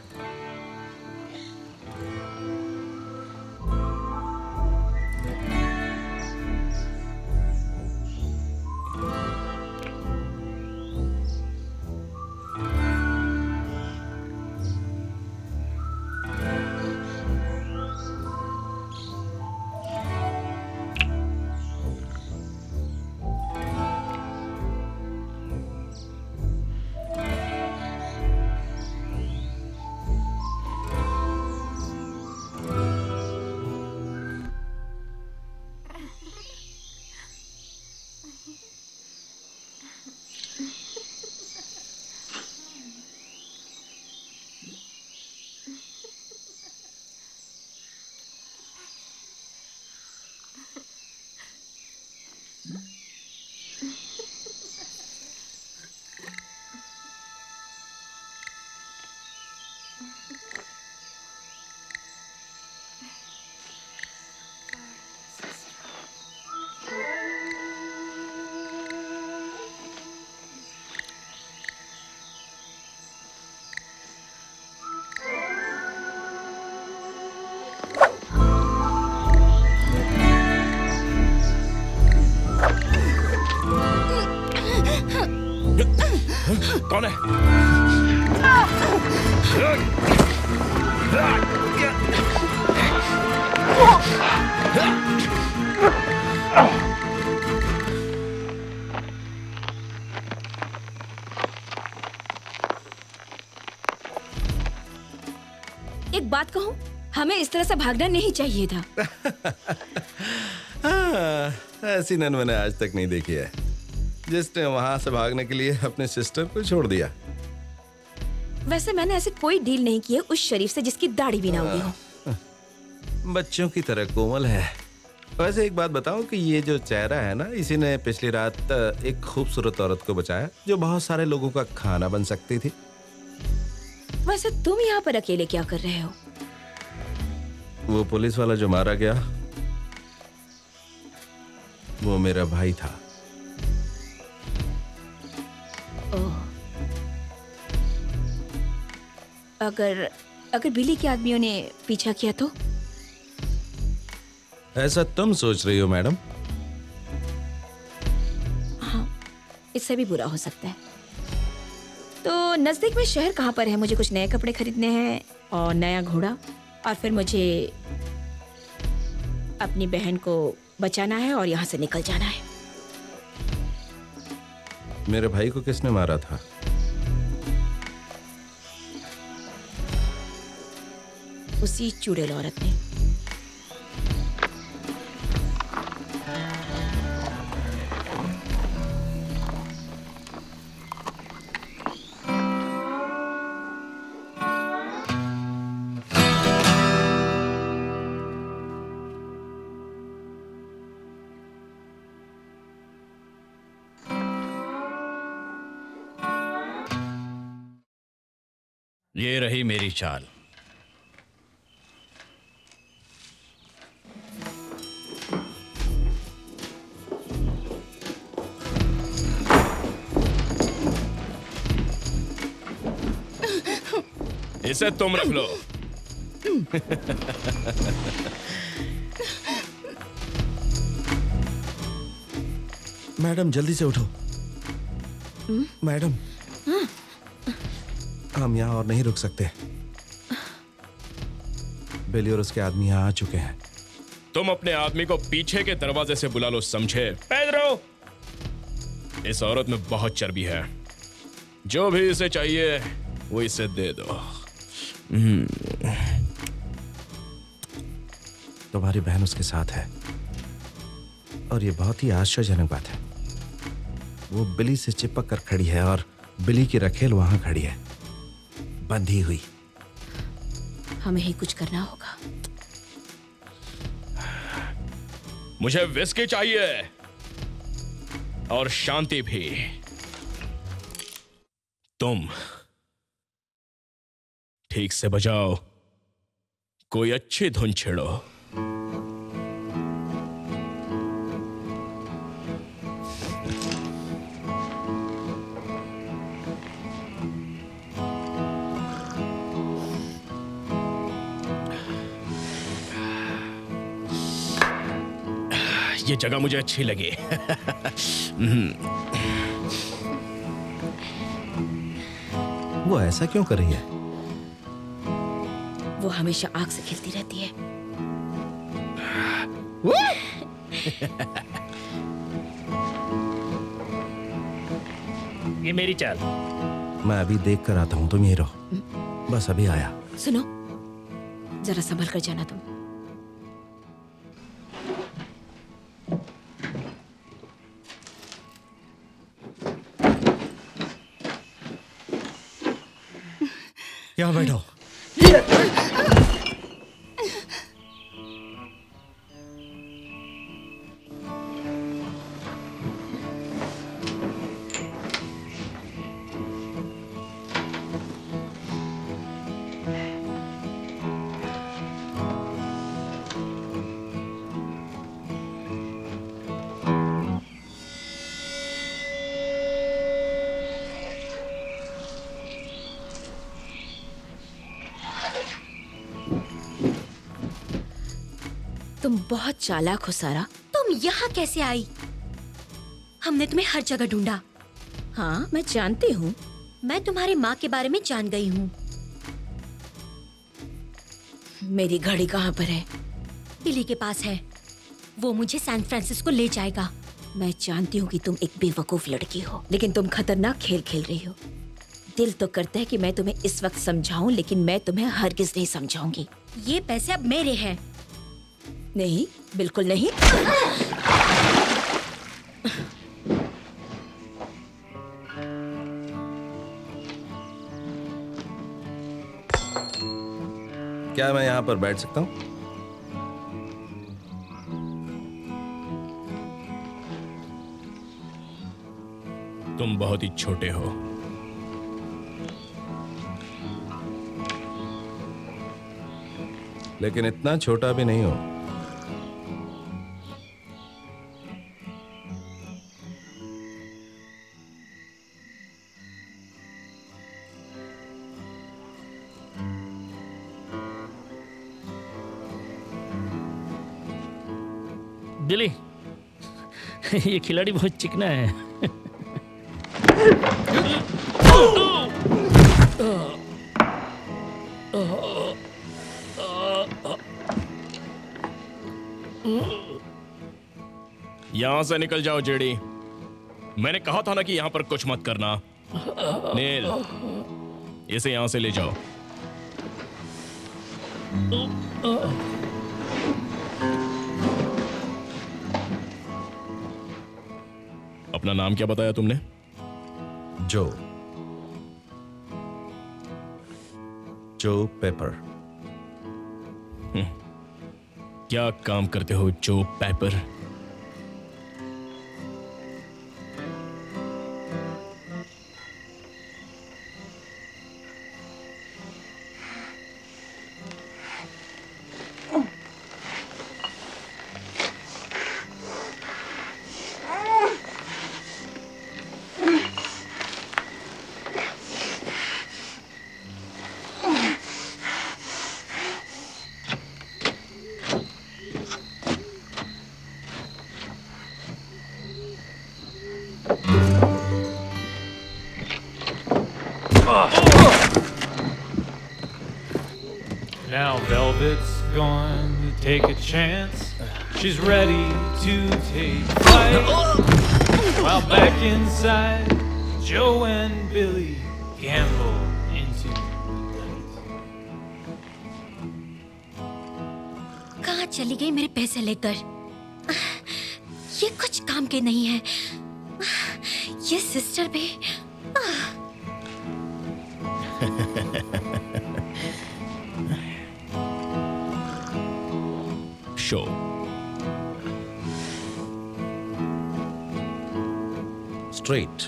कौन है? एक बात कहूँ, हमें इस तरह से भागना नहीं चाहिए था। हाँ, ऐसी नन मैंने आज तक नहीं देखी है जिसने वहां से भागने के लिए अपने सिस्टर को छोड़ दिया। वैसे मैंने ऐसे कोई डील नहीं की है उस शरीफ से जिसकी दाढ़ी भी ना उगी हो। बच्चों की तरह कोमल है। वैसे एक बात बताऊं कि ये जो चेहरा है ना, इसी ने पिछली रात एक खूबसूरत औरत को बचाया जो बहुत सारे लोगों का खाना बन सकती थी। वैसे तुम यहाँ पर अकेले क्या कर रहे हो? वो पुलिस वाला जो मारा गया वो मेरा भाई था। अगर अगर बिली के आदमियों ने पीछा किया तो? ऐसा तुम सोच रही हो मैडम? हाँ, इससे भी बुरा हो सकता है। तो नजदीक में शहर कहाँ पर है? मुझे कुछ नए कपड़े खरीदने हैं और नया घोड़ा, और फिर मुझे अपनी बहन को बचाना है और यहाँ से निकल जाना है। मेरे भाई को किसने मारा था? उसी चुड़ैल औरत ने। ये रही मेरी चाल। इसे तुम रख लो। मैडम जल्दी से उठो। हुँ? मैडम हुँ? हम यहाँ और नहीं रुक सकते। बिली और उसके आदमी यहाँ आ चुके हैं। तुम अपने आदमी को पीछे के दरवाजे से बुला लो, समझे? पेड्रो, इस औरत में बहुत चर्बी है। जो भी इसे चाहिए वो इसे दे दो। तुम्हारी बहन उसके साथ है और ये बहुत ही आश्चर्यजनक बात है। वो बिली से चिपक कर खड़ी है और बिली की रखेल वहां खड़ी है, बंधी हुई। हमें ही कुछ करना होगा। मुझे विस्की चाहिए और शांति भी। तुम ठीक से बजाओ, कोई अच्छी धुन छेड़ो। ये जगह मुझे अच्छी लगी। वो ऐसा क्यों कर रही है? वो हमेशा आग से खेलती रहती है। ये मेरी चाल। मैं अभी देख कर आता हूँ, तुम यहीं रहो। बस अभी आया। सुनो, जरा संभल कर जाना तुम। यहाँ बैठो। तुम बहुत चालाक हो सारा। तुम यहाँ कैसे आई? हमने तुम्हें हर जगह ढूंढा। हाँ, मैं जानती हूँ। मैं तुम्हारी माँ के बारे में जान गई हूँ। मेरी घड़ी कहाँ पर है? बिली के पास है। वो मुझे सैन फ्रांसिस्को ले जाएगा। मैं जानती हूँ कि तुम एक बेवकूफ लड़की हो, लेकिन तुम खतरनाक खेल खेल रही हो। दिल तो करता है कि मैं तुम्हें इस वक्त समझाऊँ, लेकिन मैं तुम्हें हरगिज नहीं समझाऊंगी। ये पैसे अब मेरे हैं। नहीं, बिल्कुल नहीं। क्या मैं यहाँ पर बैठ सकता हूँ? तुम बहुत ही छोटे हो। लेकिन इतना छोटा भी नहीं हो। बिली, ये खिलाड़ी बहुत चिकना है। यहाँ से निकल जाओ जेडी। मैंने कहा था ना कि यहाँ पर कुछ मत करना। नील, इसे यहाँ से ले जाओ। अपना नाम क्या बताया तुमने? जो जो पेपर। क्या काम करते हो जो paper? Now Velvet's going to take a chance. She's ready to take flight. While back inside, Joe and Billy gamble into the night. कहाँ चली गई मेरे पैसे लेकर? ये कुछ काम के नहीं है. ये सिस्टर भी. Show straight.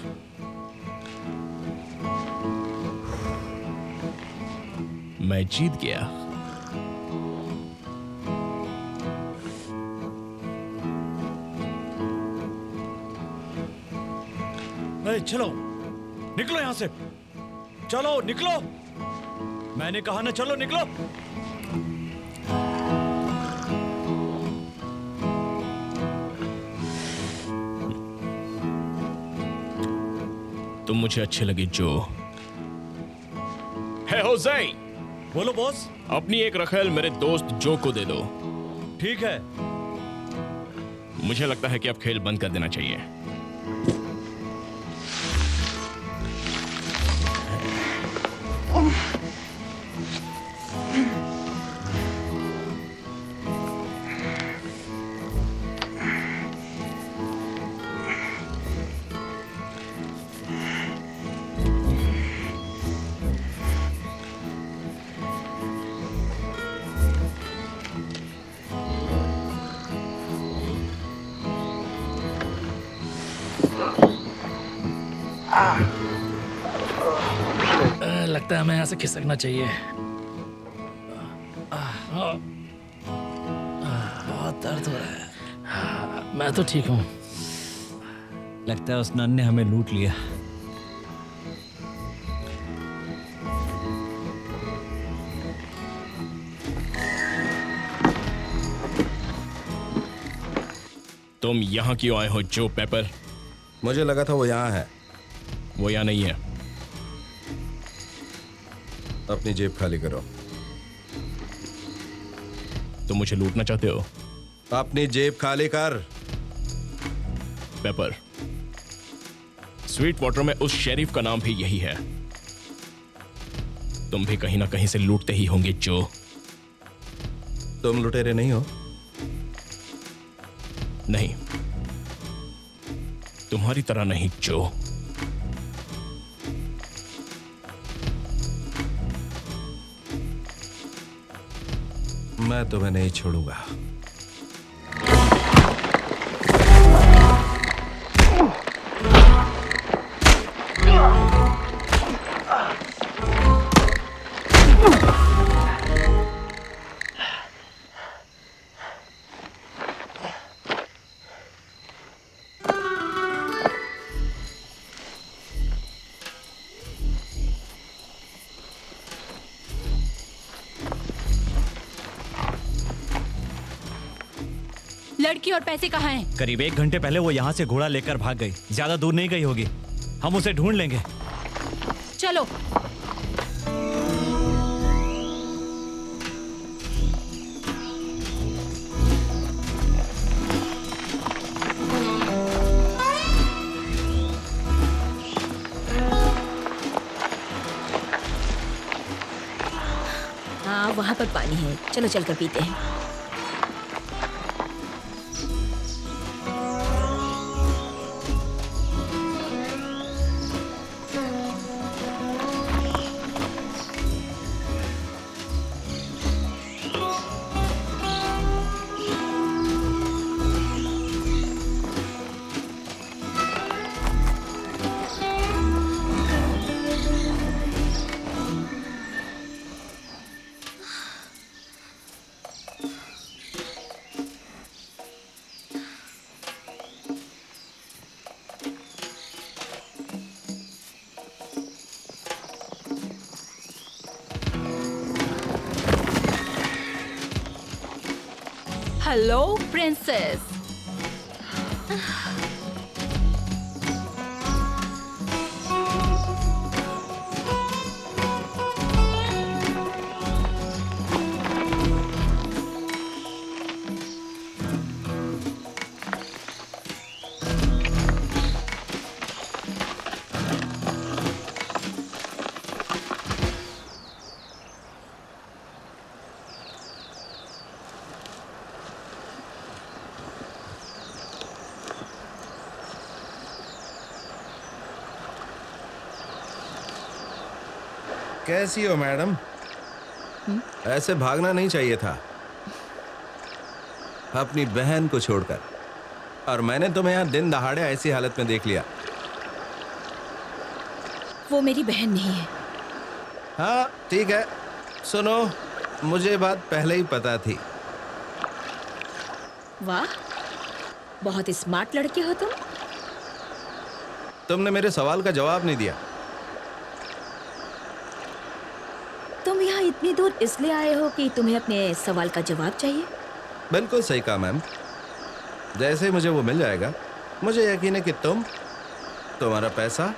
मैं जीत गया. अरे चलो निकलो यहां से. चलो निकलो. मैंने कहा ना चलो निकलो. तुम मुझे अच्छे लगे जो. हे होज़े, बोलो बॉस. अपनी एक रखेल मेरे दोस्त जो को दे दो. ठीक है. मुझे लगता है कि अब खेल बंद कर देना चाहिए. हमें यहाँ से खिसकना चाहिए. बहुत दर्द हो रहा है. मैं तो ठीक हूँ. लगता है उस नन ने हमें लूट लिया. तुम यहाँ क्यों आए हो जो पेपर? मुझे लगा था वो यहाँ है. वो यहाँ नहीं है. अपनी जेब खाली करो. तुम तो मुझे लूटना चाहते हो? अपनी जेब खाली कर. पेपर, स्वीट वाटर में उस शेरिफ का नाम भी यही है. तुम भी कहीं ना कहीं से लूटते ही होंगे जो. तुम लुटेरे नहीं हो. नहीं, तुम्हारी तरह नहीं जो. मैं तुम्हें नहीं छोड़ूंगा. और पैसे कहाँ हैं? करीब एक घंटे पहले वो यहाँ से घोड़ा लेकर भाग गई. ज्यादा दूर नहीं गई होगी. हम उसे ढूंढ लेंगे. चलो. हाँ, वहाँ पर पानी है. चलो चलकर पीते हैं. Hello princess. कैसी हो मैडम? हुँ? ऐसे भागना नहीं चाहिए था अपनी बहन को छोड़कर, और मैंने तुम्हें यहाँ दिन दहाड़े ऐसी हालत में देख लिया। वो मेरी बहन नहीं है। हाँ ठीक है, सुनो मुझे बात पहले ही पता थी। वाह बहुत स्मार्ट लड़के हो तुम। तुमने मेरे सवाल का जवाब नहीं दिया। तुम यहाँ इतनी दूर इसलिए आए हो कि तुम्हें अपने सवाल का जवाब चाहिए। बिल्कुल सही कहा मैम। जैसे ही मुझे वो मिल जाएगा मुझे यकीन है कि तुम तुम्हारा पैसा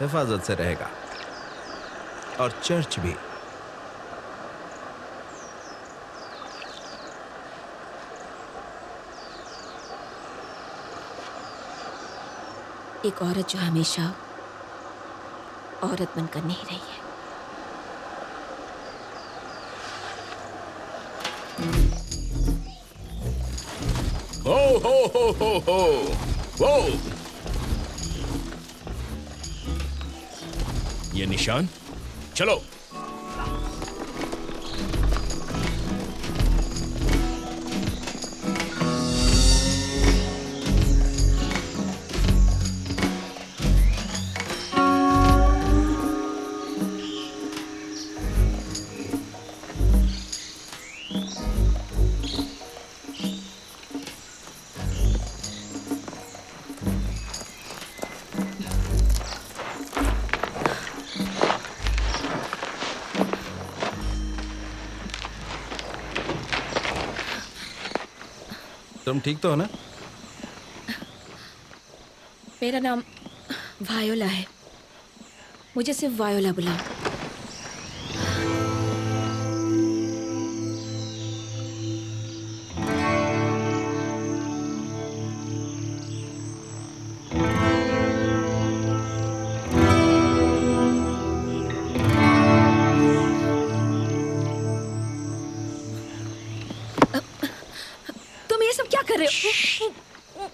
हिफाजत से रहेगा और चर्च भी। एक औरत जो हमेशा औरत बनकर नहीं रही है। हो हो हो हो हो हो। ये निशान, चलो। तुम ठीक तो हो ना? मेरा नाम वायोला है, मुझे सिर्फ वायोला बुलाओ।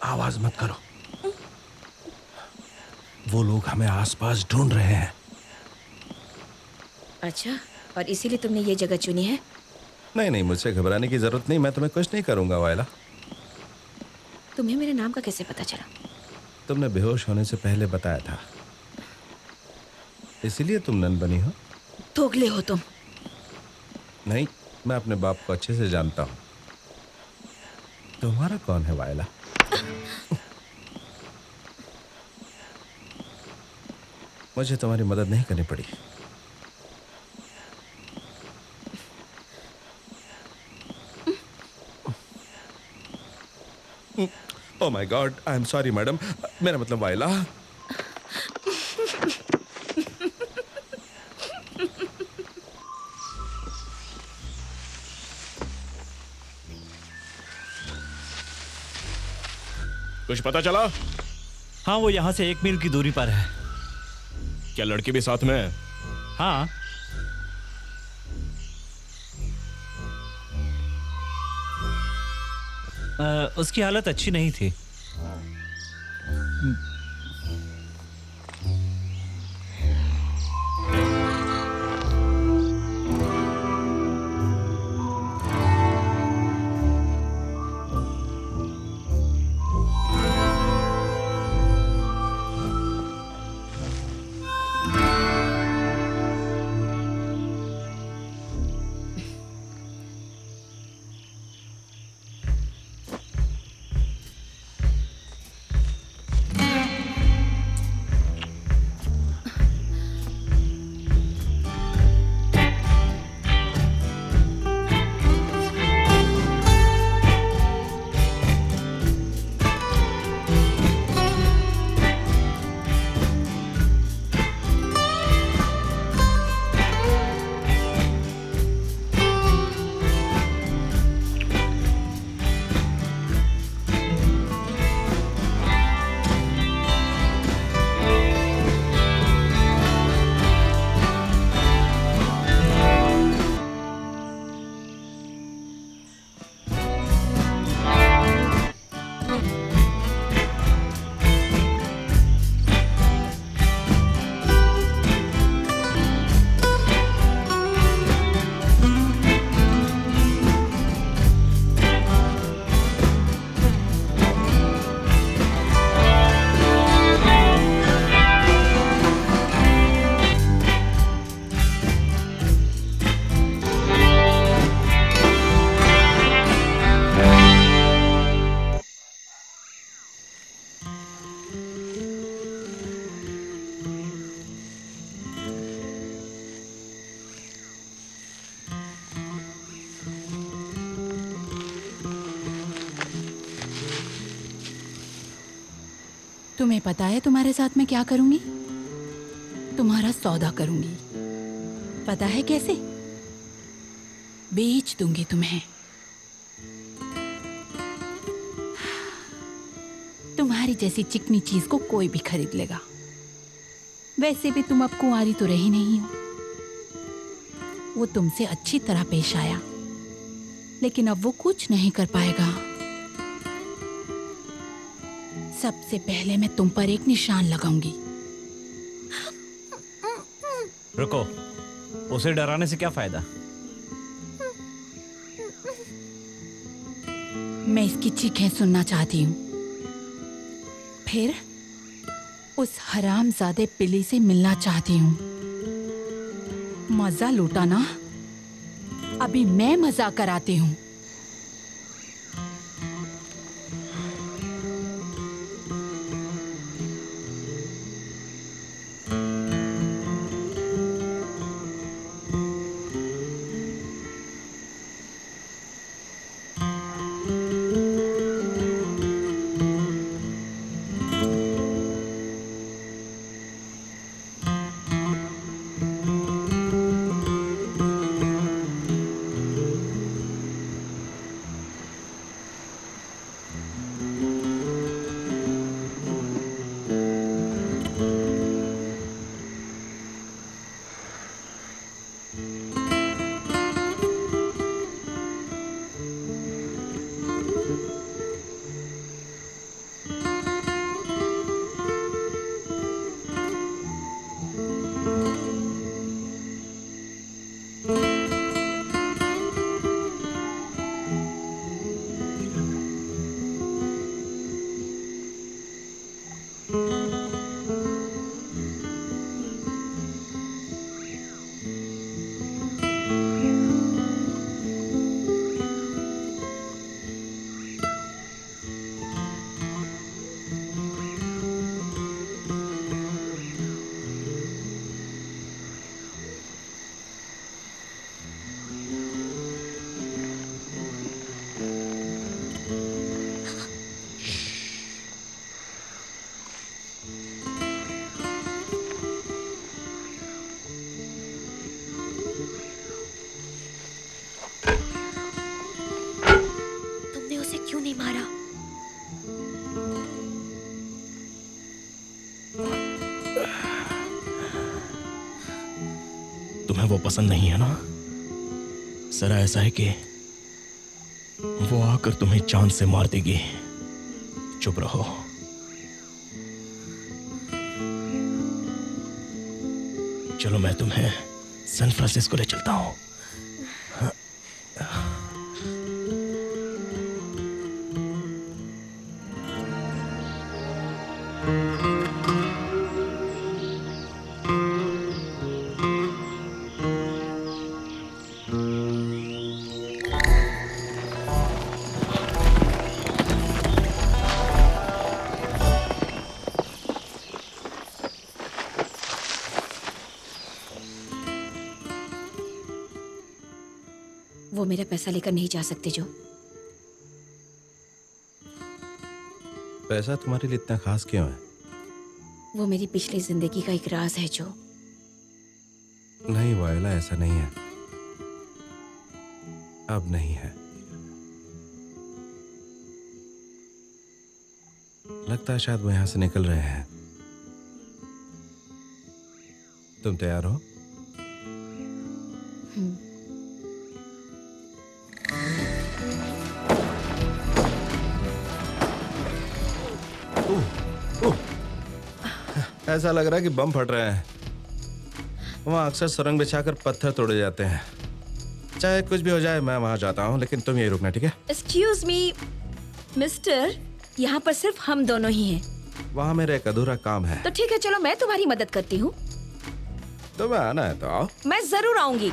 आवाज मत करो, वो लोग हमें आसपास ढूंढ रहे हैं। अच्छा, और इसीलिए तुमने ये जगह चुनी है? नहीं नहीं, मुझसे घबराने की जरूरत नहीं, मैं तुम्हें कुछ नहीं करूंगा वायला। तुम्हें मेरे नाम का कैसे पता चला? तुमने बेहोश होने से पहले बताया था, इसीलिए तुम नन बनी हो। दोगले हो तुम। नहीं, मैं अपने बाप को अच्छे से जानता हूँ। तुम्हारा कौन है वायला? मुझे तुम्हारी मदद नहीं करनी पड़ी। Oh my god, I am sorry madam, मेरा मतलब वायला। कुछ पता चला? हाँ, वो यहाँ से एक मील की दूरी पर है। क्या लड़की भी साथ में है? हाँ। आ, उसकी हालत अच्छी नहीं थी। तुम्हें पता है तुम्हारे साथ मैं क्या करूंगी? तुम्हारा सौदा करूंगी। पता है कैसे? बेच दूंगी तुम्हें। तुम्हारी जैसी चिकनी चीज को कोई भी खरीद लेगा। वैसे भी तुम अब कुंवारी तो रही नहीं हो। वो तुमसे अच्छी तरह पेश आया, लेकिन अब वो कुछ नहीं कर पाएगा। सबसे पहले मैं तुम पर एक निशान लगाऊंगी। रुको, उसे डराने से क्या फायदा? मैं इसकी चीखें सुनना चाहती हूँ। फिर उस हरामजादे बिली से मिलना चाहती हूँ। मजा लूटा ना? अभी मैं मजा कराती हूँ। वो पसंद नहीं है ना? सारा ऐसा है कि वो आकर तुम्हें चांद से मार देगी। चुप रहो। चलो मैं तुम्हें सैन फ्रांसिस्को ले चलता हूं। मेरा पैसा लेकर नहीं जा सकते। जो पैसा तुम्हारे लिए इतना खास क्यों है? वो मेरी पिछली जिंदगी का एक राज है जो। नहीं वायला, ऐसा नहीं है। अब नहीं है। लगता है शायद वो यहां से निकल रहे हैं। तुम तैयार हो? ऐसा लग रहा है कि बम फट रहे हैं। वहाँ अक्सर सुरंग बिछाकर पत्थर तोड़े जाते हैं। चाहे कुछ भी हो जाए मैं वहाँ जाता हूँ, लेकिन तुम यही रुकना, ठीक है? Excuse me, मिस्टर, यहाँ पर सिर्फ हम दोनों ही हैं। वहाँ मेरा एक अधूरा काम है। तो ठीक है, चलो मैं तुम्हारी मदद करती हूँ। तुम्हें आना है तो आओ। मैं जरूर आऊंगी।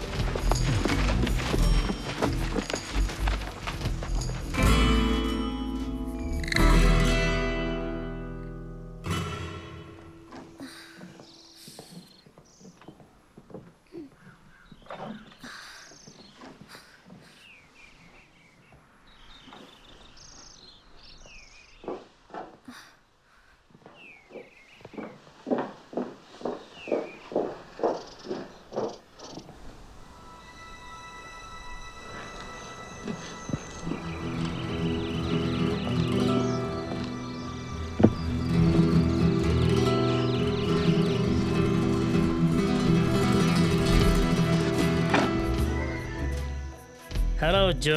हेलो जो,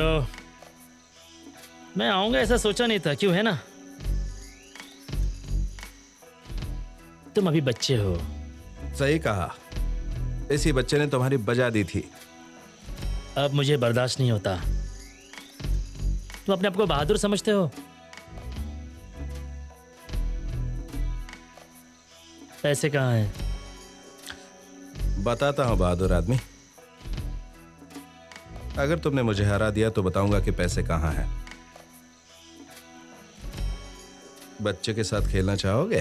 मैं आऊंगा ऐसा सोचा नहीं था, क्यों है ना? तुम अभी बच्चे हो। सही कहा, इसी बच्चे ने तुम्हारी बजा दी थी। अब मुझे बर्दाश्त नहीं होता। तुम अपने आप को बहादुर समझते हो? पैसे कहाँ हैं? बताता हूँ बहादुर आदमी, अगर तुमने मुझे हरा दिया तो बताऊंगा कि पैसे कहाँ हैं। बच्चे के साथ खेलना चाहोगे?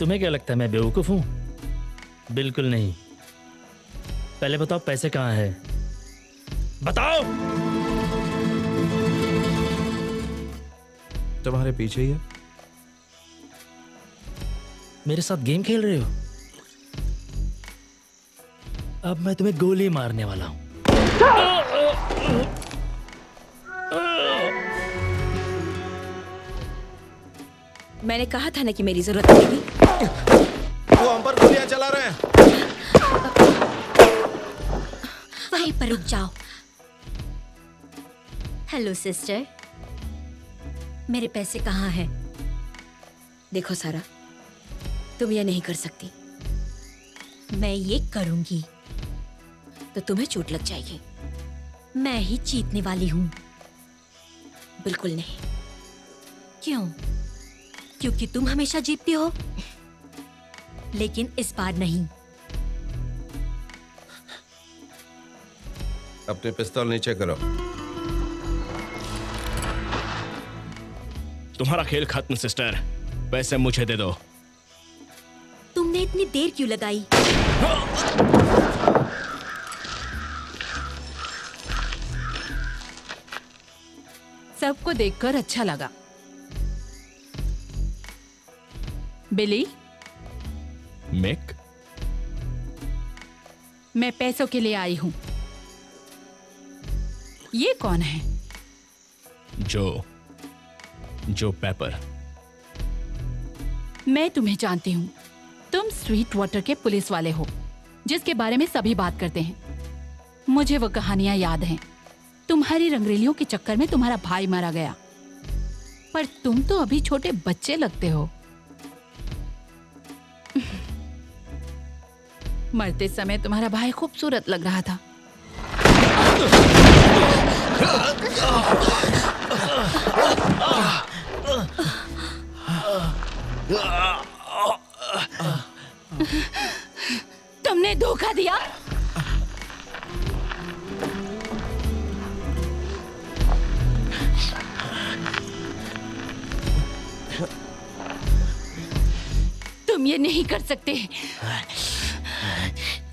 तुम्हें क्या लगता है मैं बेवकूफ हूँ? बिल्कुल नहीं। पहले बताओ पैसे कहाँ हैं? बताओ। तुम्हारे पीछे ही है। मेरे साथ गेम खेल रहे हो? अब मैं तुम्हें गोली मारने वाला हूं। मैंने कहा था ना कि मेरी जरूरत नहीं। वो हम पर गोलियां चला रहे हैं। वहीं पर रुक जाओ। हेलो सिस्टर, मेरे पैसे कहाँ हैं? देखो सारा, तुम ये नहीं कर सकती। मैं ये करूंगी तो तुम्हें चोट लग जाएगी। मैं ही जीतने वाली हूं। बिल्कुल नहीं। क्यों? क्योंकि तुम हमेशा जीतती हो, लेकिन इस बार नहीं। अपने पिस्तौल नीचे करो। तुम्हारा खेल खत्म सिस्टर, पैसे मुझे दे दो। तुमने इतनी देर क्यों लगाई? सबको देखकर अच्छा लगा। बिली, मिक, मैं पैसों के लिए आई हूं। ये कौन है? जो जो पेपर। मैं तुम्हें जानती हूं। तुम स्वीट वाटर के पुलिस वाले हो, जिसके बारे में सभी बात करते हैं। मुझे वो कहानियां याद हैं। तुम्हारी रंगरेलियों के चक्कर में तुम्हारा भाई मारा गया, पर तुम तो अभी छोटे बच्चे लगते हो। मरते समय तुम्हारा भाई खूबसूरत लग रहा था। तुमने धोखा दिया। तुम ये नहीं कर सकते।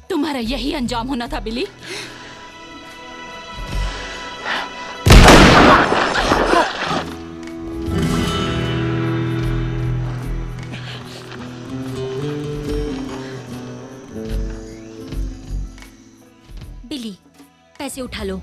तुम्हारा यही अंजाम होना था बिली। बिली, पैसे उठा लो।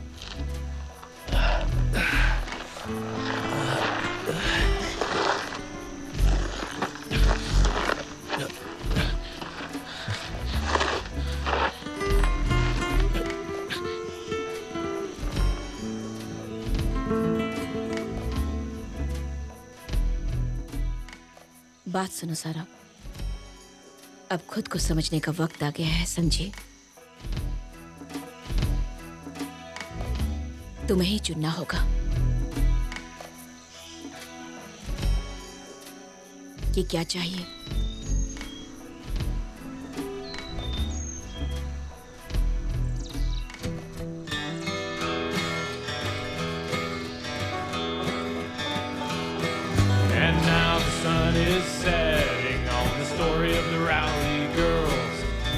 बात सुनो सारा, अब खुद को समझने का वक्त आ गया है, समझे? तुम्हें ही चुनना होगा कि क्या चाहिए।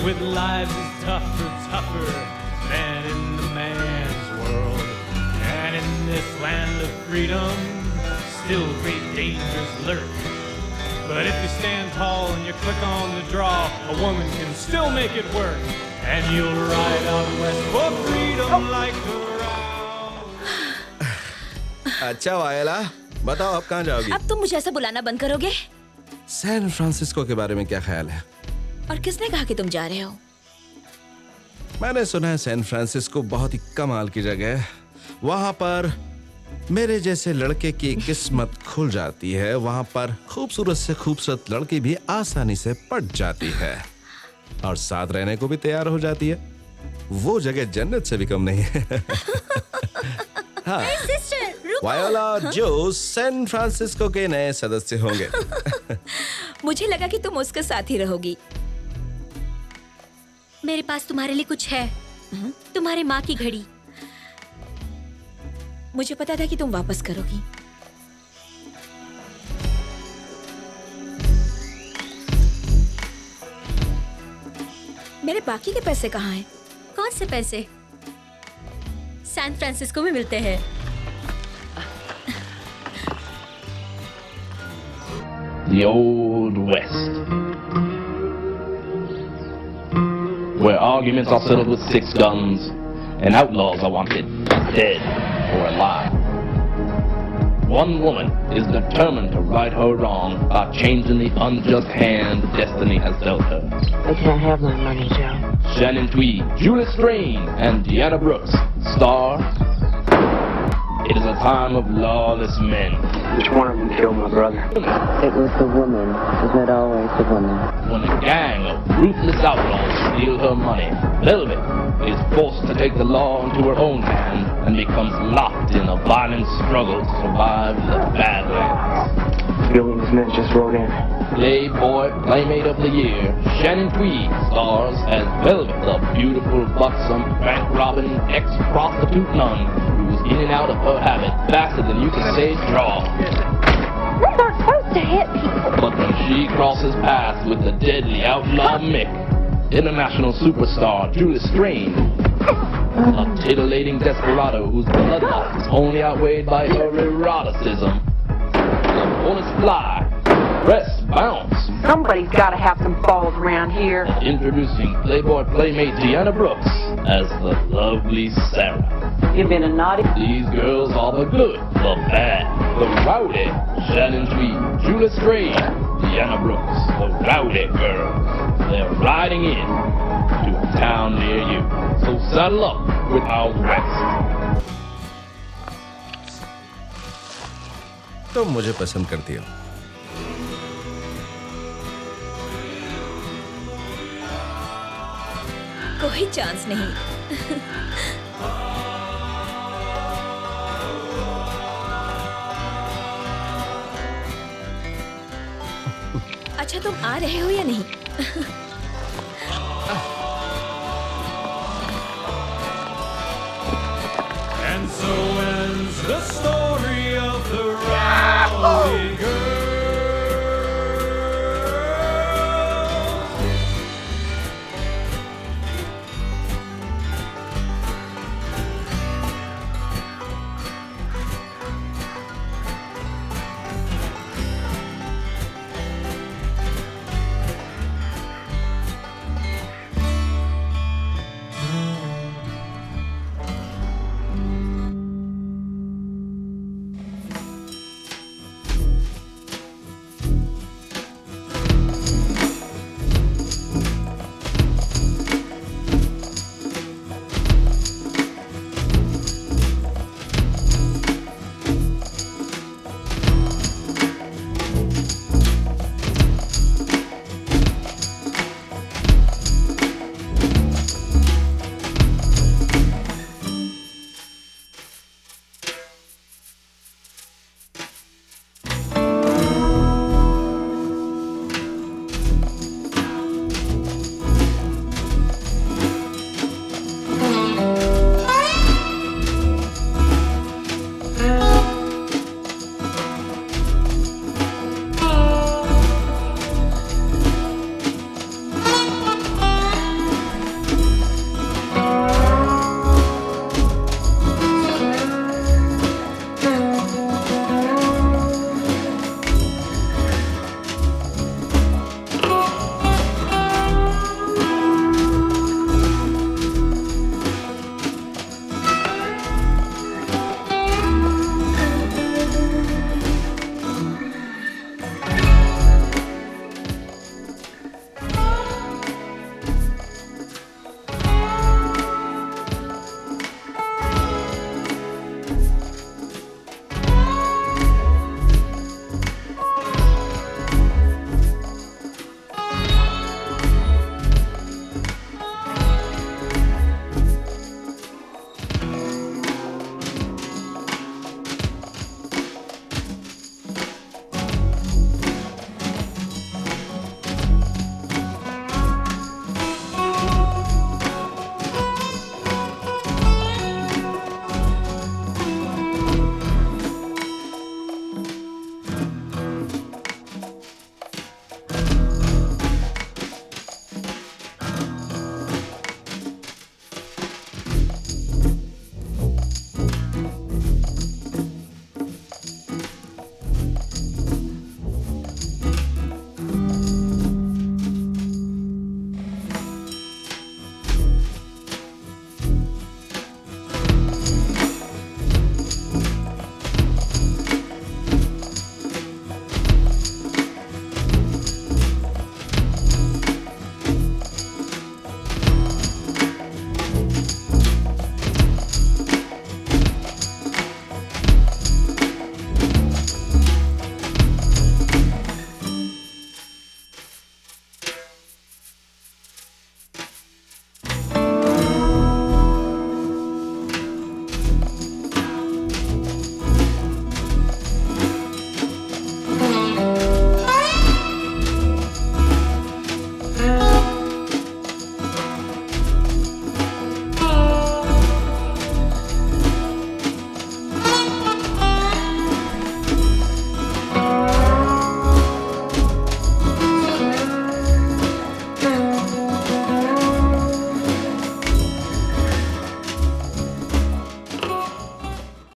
With lives is tougher, tougher than in the man's world. And in this land of freedom, still great dangers lurk. But if you stand tall and you click on the draw, a woman can still make it work. And you'll ride on west for freedom like the round. अच्छा वायला, बताओ अब कहाँ जाओगी? अब तुम मुझे ऐसा बुलाना बंद करोगे? सैन फ्रांसिस्को के बारे में क्या ख्याल है? और किसने कहा कि तुम जा रहे हो? मैंने सुना है सैन फ्रांसिस्को बहुत ही कमाल की जगह है। वहाँ पर मेरे जैसे लड़के की किस्मत खुल जाती है। वहाँ पर खूबसूरत से खूबसूरत लड़की भी आसानी से पट जाती है और साथ रहने को भी तैयार हो जाती है। वो जगह जन्नत से भी कम नहीं है। हाँ, वायोला जो सैन फ्रांसिस्को के नए सदस्य होंगे। मुझे लगा कि तुम उसके साथ ही रहोगी। मेरे पास तुम्हारे लिए कुछ है, तुम्हारे माँ की घड़ी। मुझे पता था कि तुम वापस करोगी। मेरे बाकी के पैसे कहाँ हैं? कौन से पैसे? सैन फ्रांसिस्को में मिलते हैं। The old West, where arguments are settled with six guns and outlaws are wanted dead or alive. One woman is determined to right her wrong by changing the unjust hand destiny has dealt her. I can't have my money, Joe. Shannon Tweed, Julie Strain, and Deanna Brooks star. It is a time of lawless men. Which one of them killed my brother? It was the woman. Is it always the woman? When a gang of ruthless outlaws steal her money, Velvet is forced to take the law into her own hand and becomes locked in a violent struggle to survive the Badlands. Billy Smith just wrote in. Playboy Playmate of the Year, Shannon Tweed stars as Velvet, the beautiful, buxom, bank-robbing, ex-prostitute nun who's in and out of her habit faster than you can say draw. We're not supposed to hit people. But when she crosses paths with the deadly outlaw Mick, international superstar Julie Strain, a titillating desperado whose bloodlust is only outweighed by her eroticism, the bullets fly. Press bounce. Somebody's got to have some balls around here. And introducing Playboy Playmate Deanna Brooks as the lovely Sarah. You've been a naughty. These girls are the good, the bad, the rowdy. Shannon Tweed, Julie Strain, Deanna Brooks, the rowdy girls. They're riding in to a town near you. So saddle up with our West. तुम मुझे पसंद करती हो। कोई chance नहीं। अच्छा, तुम आ रहे हो या नहीं? And so ends the story.